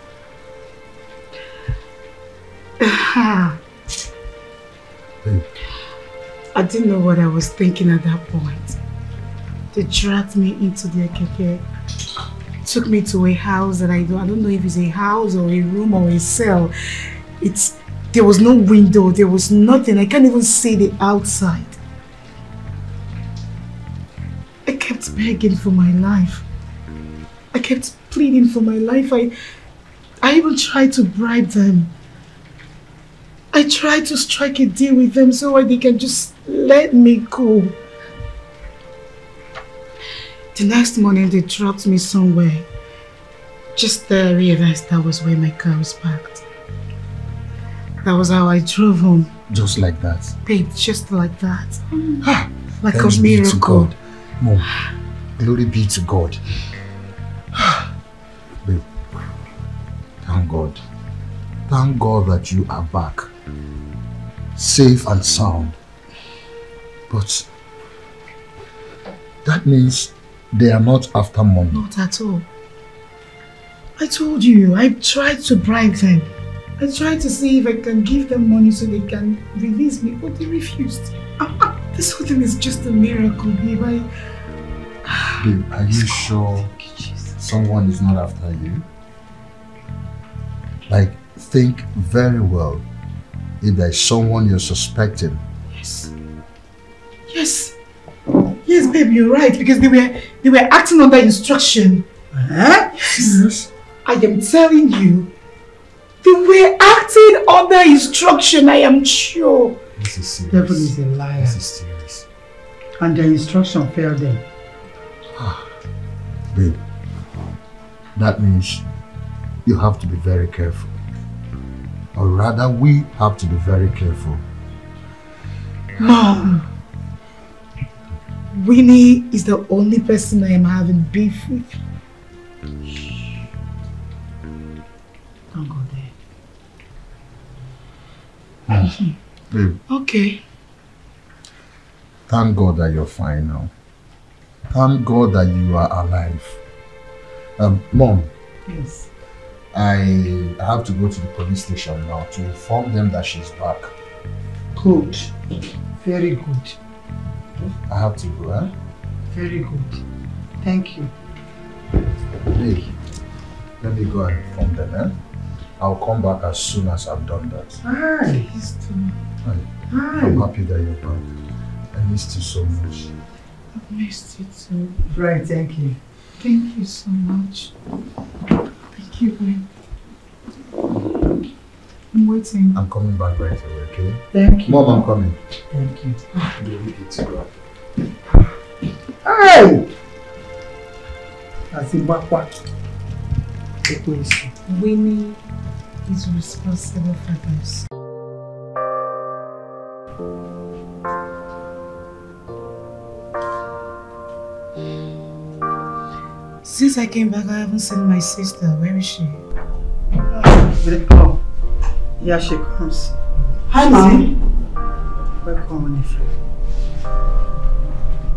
Babe, I didn't know what I was thinking at that point. They dragged me into their keke, took me to a house that I don't know if it's a house or a room or a cell. There was no window, there was nothing. I can't even see the outside. I kept begging for my life. I kept pleading for my life. I even tried to bribe them. I tried to strike a deal with them so they can just let me go. The next morning, they dropped me somewhere. Just there, I realized that was where my car was parked. That was how I drove home. Just like that? Babe, just like that. Like a miracle. Mom, glory be to God. Babe, thank God. Thank God that you are back. Safe and sound. But that means they are not after Mom. Not at all. I told you, I tried to bribe them. I tried to see if I can give them money so they can release me, but they refused. This whole thing is just a miracle, babe. Babe, are you sure someone is not after you? Like, think very well if there's someone you're suspecting. Yes. Yes. Yes, babe, you're right, because they were acting under instruction. Huh? Yes. I am telling you. They were acting under instruction, I am sure. This is serious. Devil is a liar. This is serious. And their instruction failed them. Babe, that means you have to be very careful. Or rather, we have to be very careful. Mom, Winnie is the only person I am having beef with. Don't go there. Babe. Okay. Thank God that you're fine now. Thank God that you are alive. Mom. Yes. I have to go to the police station now to inform them that she's back. Good. Very good. I have to go, huh? Very good. Thank you. Hey, let me go and inform them, huh? I'll come back as soon as I've done that. Hi. Hi. I'm happy that you're back. I missed you so much. I've missed you too. Right, thank you. Thank you so much. Thank you, Brian. I'm waiting. I'm coming back right away, okay? Thank you. Mom, I'm coming. Thank you. Baby, it's good. Hi! I see back what? Winnie is responsible for this. Since I came back, I haven't seen my sister. Where is she? Oh, yeah, she comes. Hi, Mom. Welcome, Winifred.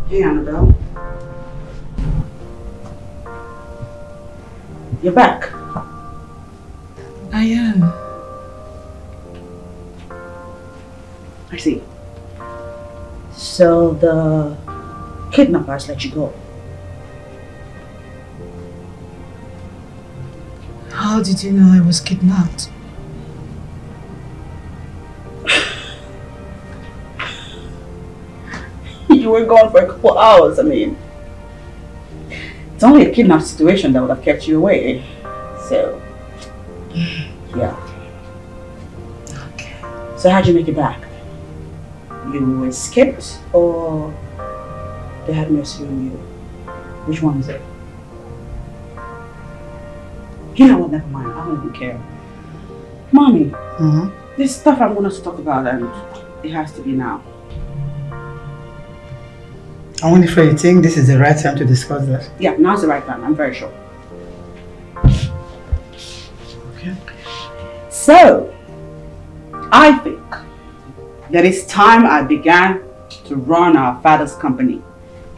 Hey, Annabelle. You're back. I am. I see. So the kidnappers let you go. How did you know I was kidnapped? You were gone for a couple hours, I mean. It's only a kidnap situation that would have kept you away, so, yeah. Okay. So how'd you make it back? You escaped or they had mercy on you? Which one is it? You know what, never mind, I don't even care. Mommy, This stuff I want us to talk about and it has to be now. I wonder if you think this is the right time to discuss that. Yeah, now's the right time, I'm very sure. Okay. So, I think that it's time I began to run our father's company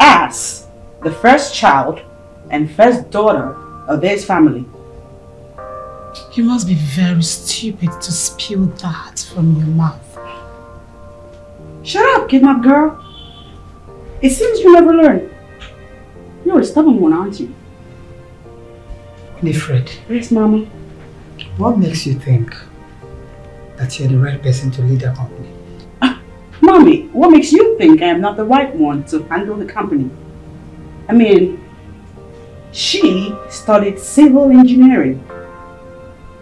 as the first child and first daughter of this family. You must be very stupid to spill that from your mouth. Shut up, kidnap girl. It seems you never learn. You're a stubborn one, aren't you? Winifred. Yes, Mama. What makes you think that you're the right person to lead our company? Mommy, what makes you think I am not the right one to handle the company? I mean, she studied civil engineering.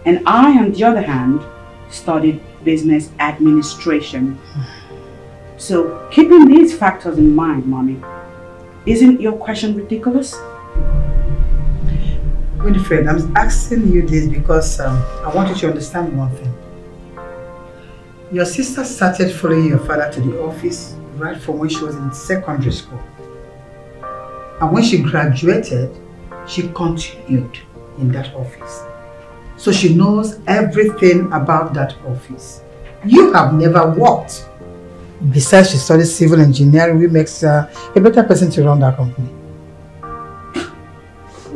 And I, on the other hand, studied business administration. So, keeping these factors in mind, Mommy, isn't your question ridiculous? Winifred, I'm asking you this because I want you to understand one thing. Your sister started following your father to the office right from when she was in secondary school. And when she graduated, she continued in that office. So she knows everything about that office. You have never worked. Besides, she studied civil engineering, which makes her a better person to run that company.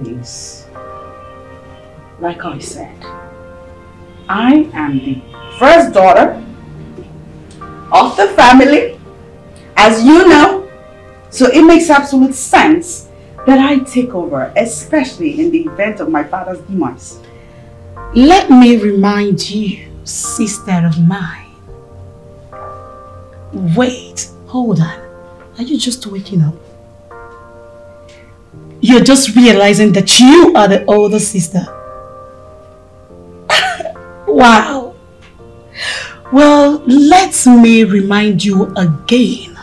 Please. Like I said, I am the first daughter of the family, as you know. So it makes absolute sense that I take over, especially in the event of my father's demise. Let me remind you, sister of mine. Wait, hold on. Are you just waking up? You're just realizing that you are the older sister. Wow. Well, let me remind you again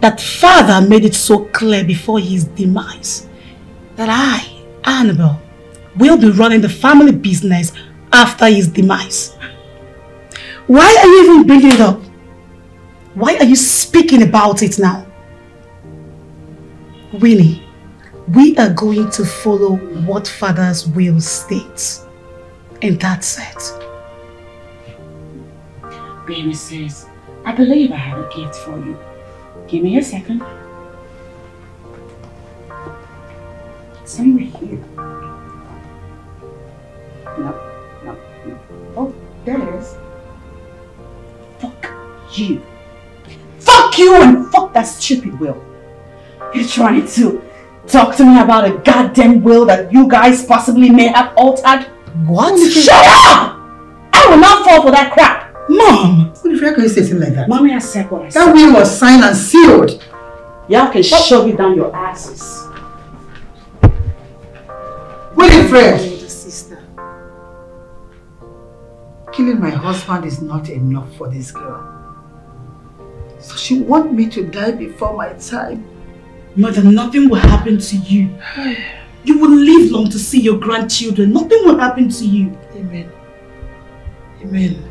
that Father made it so clear before his demise that I, Annabelle, will be running the family business after his demise. Why are you even bringing it up? Why are you speaking about it now? Winnie, we are going to follow what Father's will states. And that's it. Baby says, I believe I have a gift for you. Give me a second. It's somewhere here. No. Oh, there it is. Fuck you. Fuck you and fuck that stupid will. You're trying to talk to me about a goddamn will that you guys possibly may have altered? What? Shut up! I will not fall for that crap! Mom! What if you say something like that? Mommy, I said what I said. That will was signed and sealed. Y'all can shove it down your asses. Winifred! Killing my husband is not enough for this girl. So she wants me to die before my time. Mother, nothing will happen to you. You will live long to see your grandchildren. Nothing will happen to you. Amen. Amen.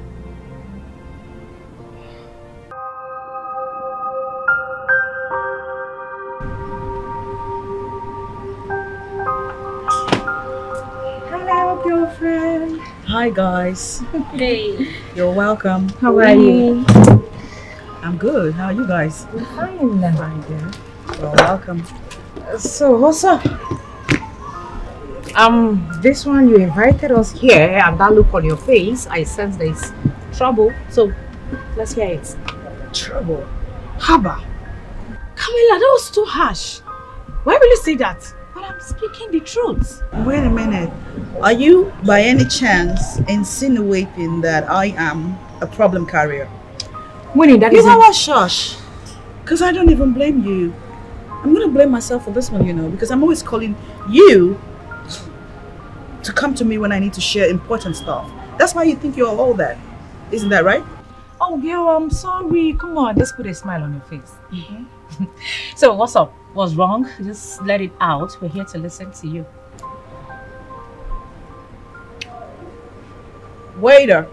Hi guys. Hey. You're welcome. How are you? I'm good. How are you guys? I'm fine. Fine, dear. You're welcome. So what's up? This one you invited us here, and that look on your face, I sense there is trouble. So let's hear it. Trouble. Haba. Camilla, that was too harsh. Why will you say that? I'm speaking the truth. Wait a minute. Are you by any chance insinuating that I am a problem carrier? Winnie, that is. You know what, shush. Because I don't even blame you. I'm going to blame myself for this one, you know, because I'm always calling you to come to me when I need to share important stuff. That's why you think you're all that. Isn't that right? Oh, girl, I'm sorry. Come on, just put a smile on your face. Mm-hmm. So, what's up? What's wrong? Just let it out. We're here to listen to you. Waiter.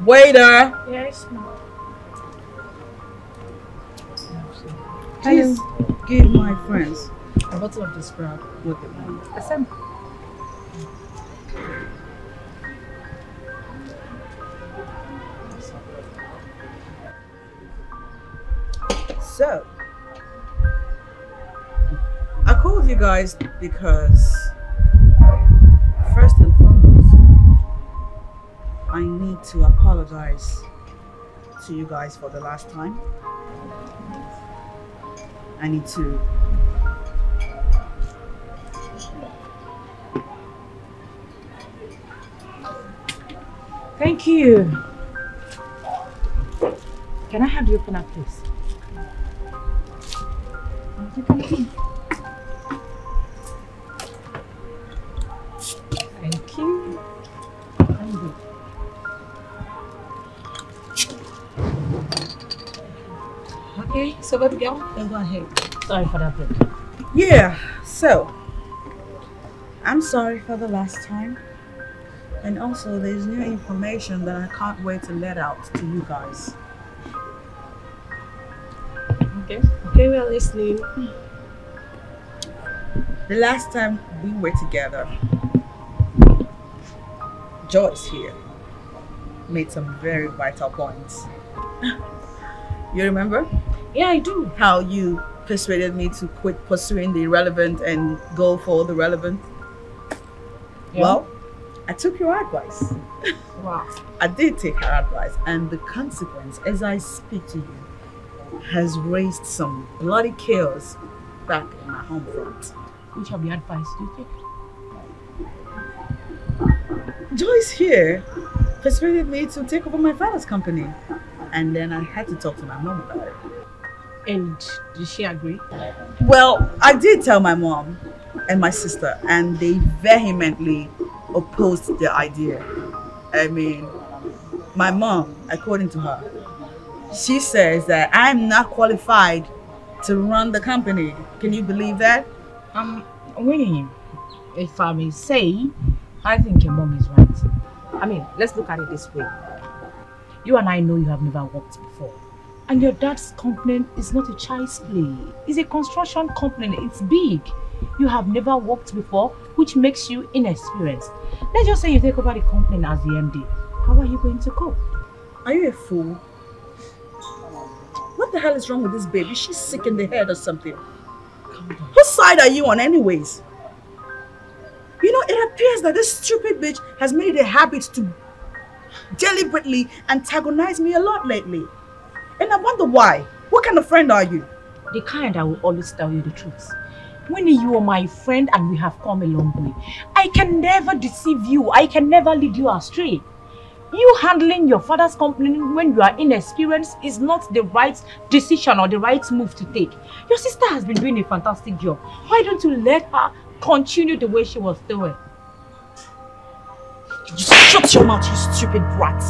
Waiter. Yes, ma'am. Please give my friends a bottle of this brown with the wine. Listen. So, I called you guys because first and foremost, I need to apologize to you guys for the last time. I need to thank you. Can I have the opener, please? Thank you. I'm good. Okay, so baby girl, then go ahead. Sorry for that break. Yeah, so I'm sorry for the last time. And also, there's new information that I can't wait to let out to you guys. Okay. Okay, we are listening. The last time we were together, Joyce here made some very vital points. You remember? Yeah, I do. How you persuaded me to quit pursuing the irrelevant and go for the relevant. Yeah. Well, I took your advice. Wow. I did take her advice, and the consequence, as I speak to you, has raised some bloody chaos back in my home front. Which of the advice do you take? Joyce here persuaded me to take over my father's company, and then I had to talk to my mom about it. And did she agree? Well, I did tell my mom and my sister, and they vehemently opposed the idea. I mean, my mom, according to her, she says that I'm not qualified to run the company. Can you believe that? Winnie, if I may say, I think your mom is right. I mean, let's look at it this way. You and I know you have never worked before. And your dad's company is not a child's play. It's a construction company. It's big. You have never worked before, which makes you inexperienced. Let's just say you take over the company as the MD. How are you going to cope? Are you a fool? What the hell is wrong with this baby? She's sick in the head or something. Whose side are you on anyways? You know, it appears that this stupid bitch has made it a habit to deliberately antagonize me a lot lately. And I wonder why. What kind of friend are you? The kind that will always tell you the truth. Winnie, you are my friend and we have come a long way. I can never deceive you. I can never lead you astray. You handling your father's company when you are inexperienced is not the right decision or the right move to take. Your sister has been doing a fantastic job. Why don't you let her continue the way she was doing? You shut your mouth, you stupid brat.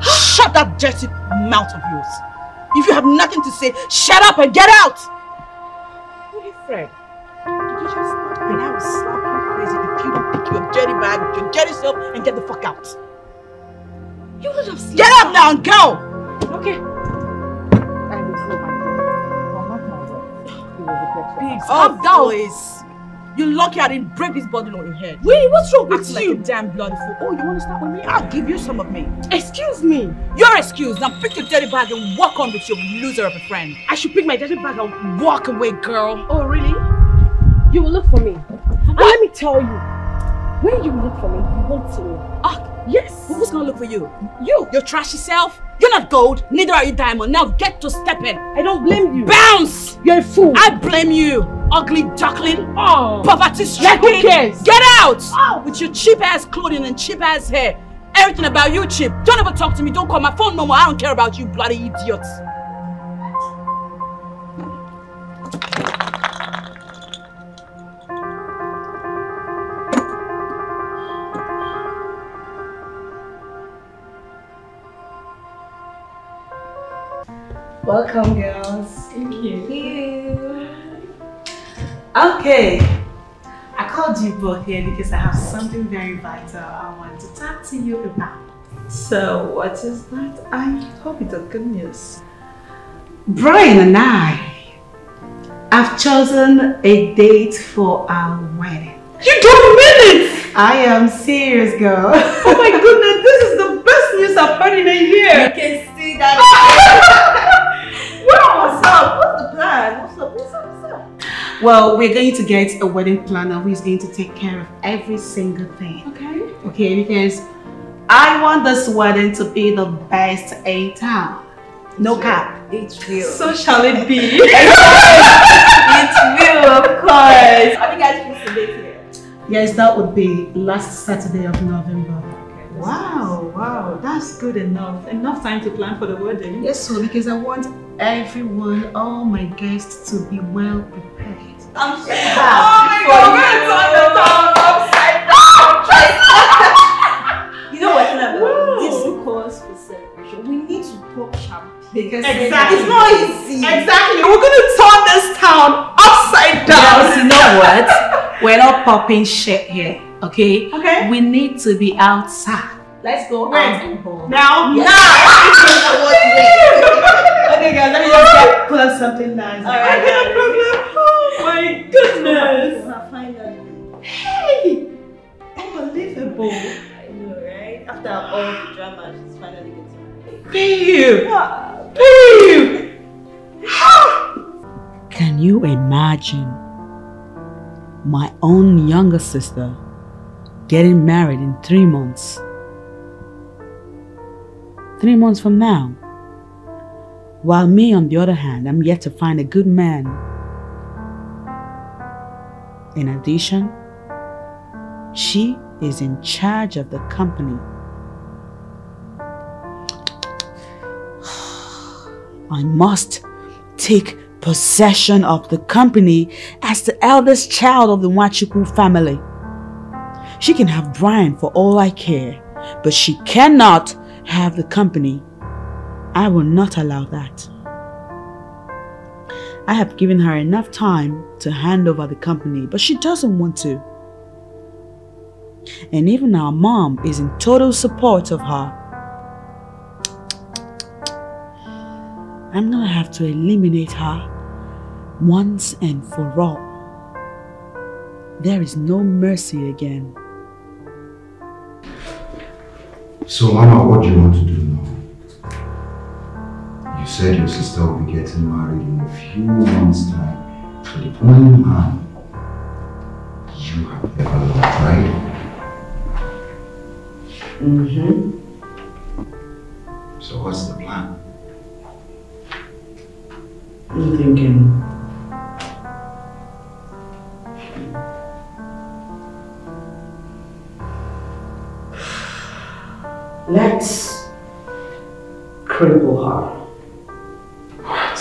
Shut that dirty mouth of yours. If you have nothing to say, shut up and get out. Fred, did you just slap me? I will slap you crazy if you don't pick your dirty bag, your dirty self, and get the fuck out. You would have slapped me. Get up now and go! Okay. I will go, my dear. Oh, please. You're lucky I didn't break this bottle on your head. Wait, what's wrong with you? Like a damn bloody fool. Oh, you want to start with me? I'll give you some of me. Excuse me. You're excused. Now pick your dirty bag and walk on with your loser of a friend. I should pick my dirty bag and walk away, girl. Oh, really? You will look for me. And let me tell you, when you look for me, you won't see me. Ah, yes. Well, who's going to look for you? You. Your trashy self. You're not gold. Neither are you diamond. Now get to stepping. I don't blame you. Bounce. You're a fool. I blame you. Ugly duckling, oh, poverty stricken, get out, oh, with your cheap ass clothing and cheap ass hair. Everything about you cheap. Don't ever talk to me, don't call my phone no more. I don't care about you bloody idiots. Welcome, girls. Thank you. Thank you. Okay, I called you both here because I have something very vital I want to talk to you about. So what is that? I hope it's good news. Brian and I have chosen a date for our wedding. You don't mean it! I am serious, girl. Oh my goodness, this is the best news I've heard in a year. You can see that. What's up? What's the plan? What's up? What's up? What's up? Well, we're going to get a wedding planner who is going to take care of every single thing. Okay. Okay, because I want this wedding to be the best in town. No cap. It will. So shall it be. It will, of course. How do you guys feel today here? Yes, that would be last Saturday of November. Okay, wow, that's good enough. Enough time to plan for the wedding. Yes, so because I want everyone, all my guests, to be well prepared. I'm sure. Oh my God, we're on the top upside down. You know what, Annabelle? This calls for celebration. We need to talk champagne. Because exactly. It's not easy. Exactly. We're going to turn this town upside down. Yes, you know what? We're not popping shit here, okay? Okay. We need to be outside. Let's go out and ball. Now? Yes. Now! Okay, guys, let me just pull up something nice. All right. Oh my goodness. Finally. Hey! Unbelievable. I know, right? After all the drama, she's finally getting married. Babe! Babe! Can you imagine my own younger sister getting married in 3 months? 3 months from now. While me, on the other hand, I'm yet to find a good man. In addition, she is in charge of the company. I must take possession of the company as the eldest child of the Nwachukwu family. She can have Brian for all I care, but she cannot have the company. I will not allow that. I have given her enough time to hand over the company, but she doesn't want to. And even our mom is in total support of her. I'm gonna have to eliminate her once and for all. There is no mercy again. So, Anna, what do you want to do now? You said your sister will be getting married in a few months' time to the only man you have ever loved, right? Mm-hmm. So, what's the plan? I'm thinking. Let's cripple her. What?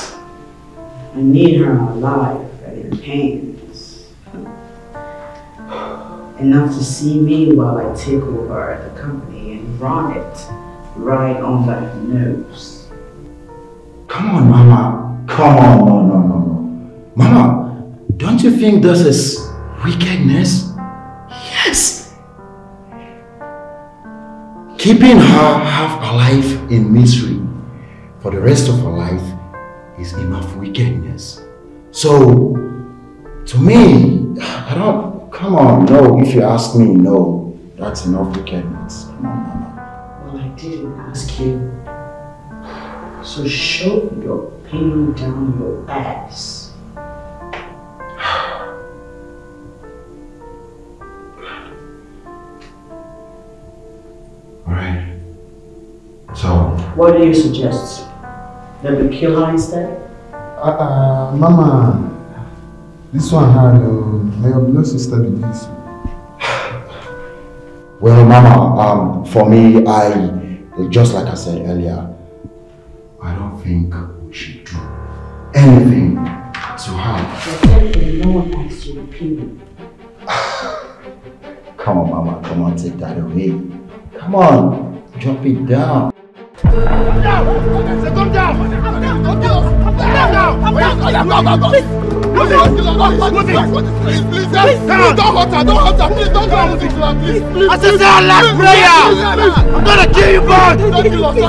I need her alive and in pains. Enough to see me while I take over the company and run it right on that nose. Come on, Mama. Come on, no. Mama, don't you think this is wickedness? Yes. Keeping her half alive in misery for the rest of her life is enough wickedness. So, to me, come on, no, if you ask me, no, that's enough wickedness. Come on, Mama. Well, I didn't ask you. So show your pain down your ass. Alright, so... What do you suggest? That we kill her instead? Mama, this one had a little sister with this. Well, Mama, for me, just like I said earlier, I don't think we should do anything to her. No one asks your opinion. Come on, Mama, come on, take that away. Come on, drop it down. Come down, please. I said say your last prayer. I'm gonna kill you both. I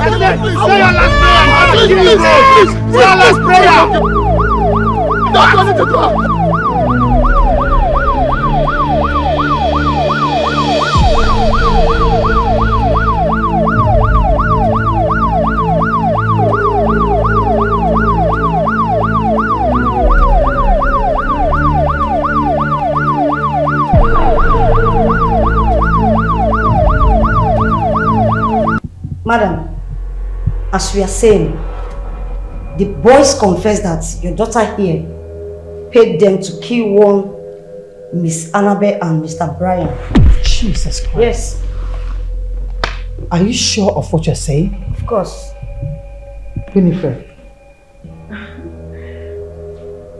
said say your last prayer. I'm gonna kill you both. Say your last prayer. Don't go to God. As we are saying, the boys confessed that your daughter here paid them to kill one Miss Annabelle and Mr. Brian. Jesus Christ. Yes. Are you sure of what you're saying? Of course. Winifred.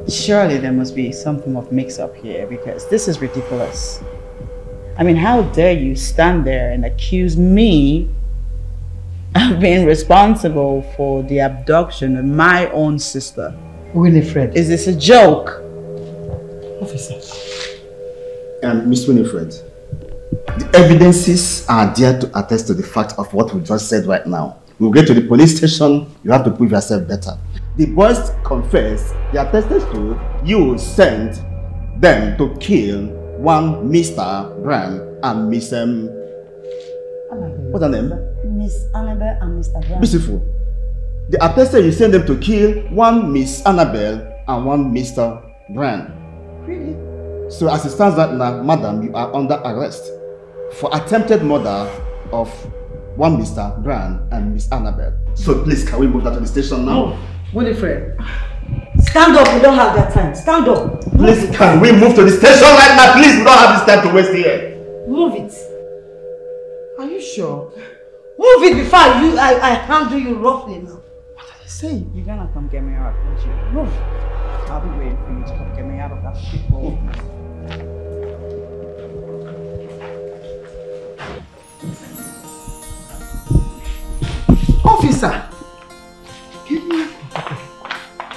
Surely there must be some form of mix-up here, because this is ridiculous. I mean, how dare you stand there and accuse me of being responsible for the abduction of my own sister? Winifred. Is this a joke? Officer. Miss Winifred, the evidences are there to attest to the fact of what we just said right now. We'll get to the police station, you have to prove yourself better. The boys confess, they attested to you sent them to kill one Mr. Graham and Miss Annabelle. What's her name? Miss Annabelle and Mr. Graham. Beautiful. They attested you sent them to kill one Miss Annabelle and one Mr. Graham. Really? So as it stands right now, madam, you are under arrest for attempted murder of one Mr. Graham and Miss Annabelle. So please, can we move that to the station now? No. Winifred, stand up, we don't have that time. Stand up. Please, can we move to the station right now? Please, we don't have this time to waste here. Move it. Are you sure? Move it before I handle you roughly now. What are you saying? You're gonna come get me out, won't you? Move. I'll be waiting for you to come get me out of that shithole. Officer! Give me a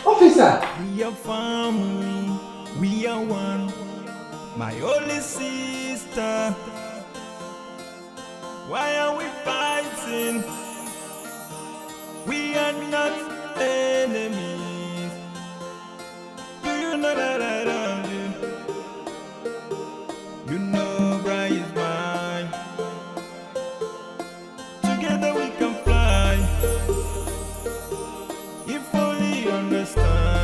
Officer! We are family, we are one, my only sister. Why are we fighting? We are not enemies. Do you know that I love you? You know Brian is mine. Together we can fly. Understand.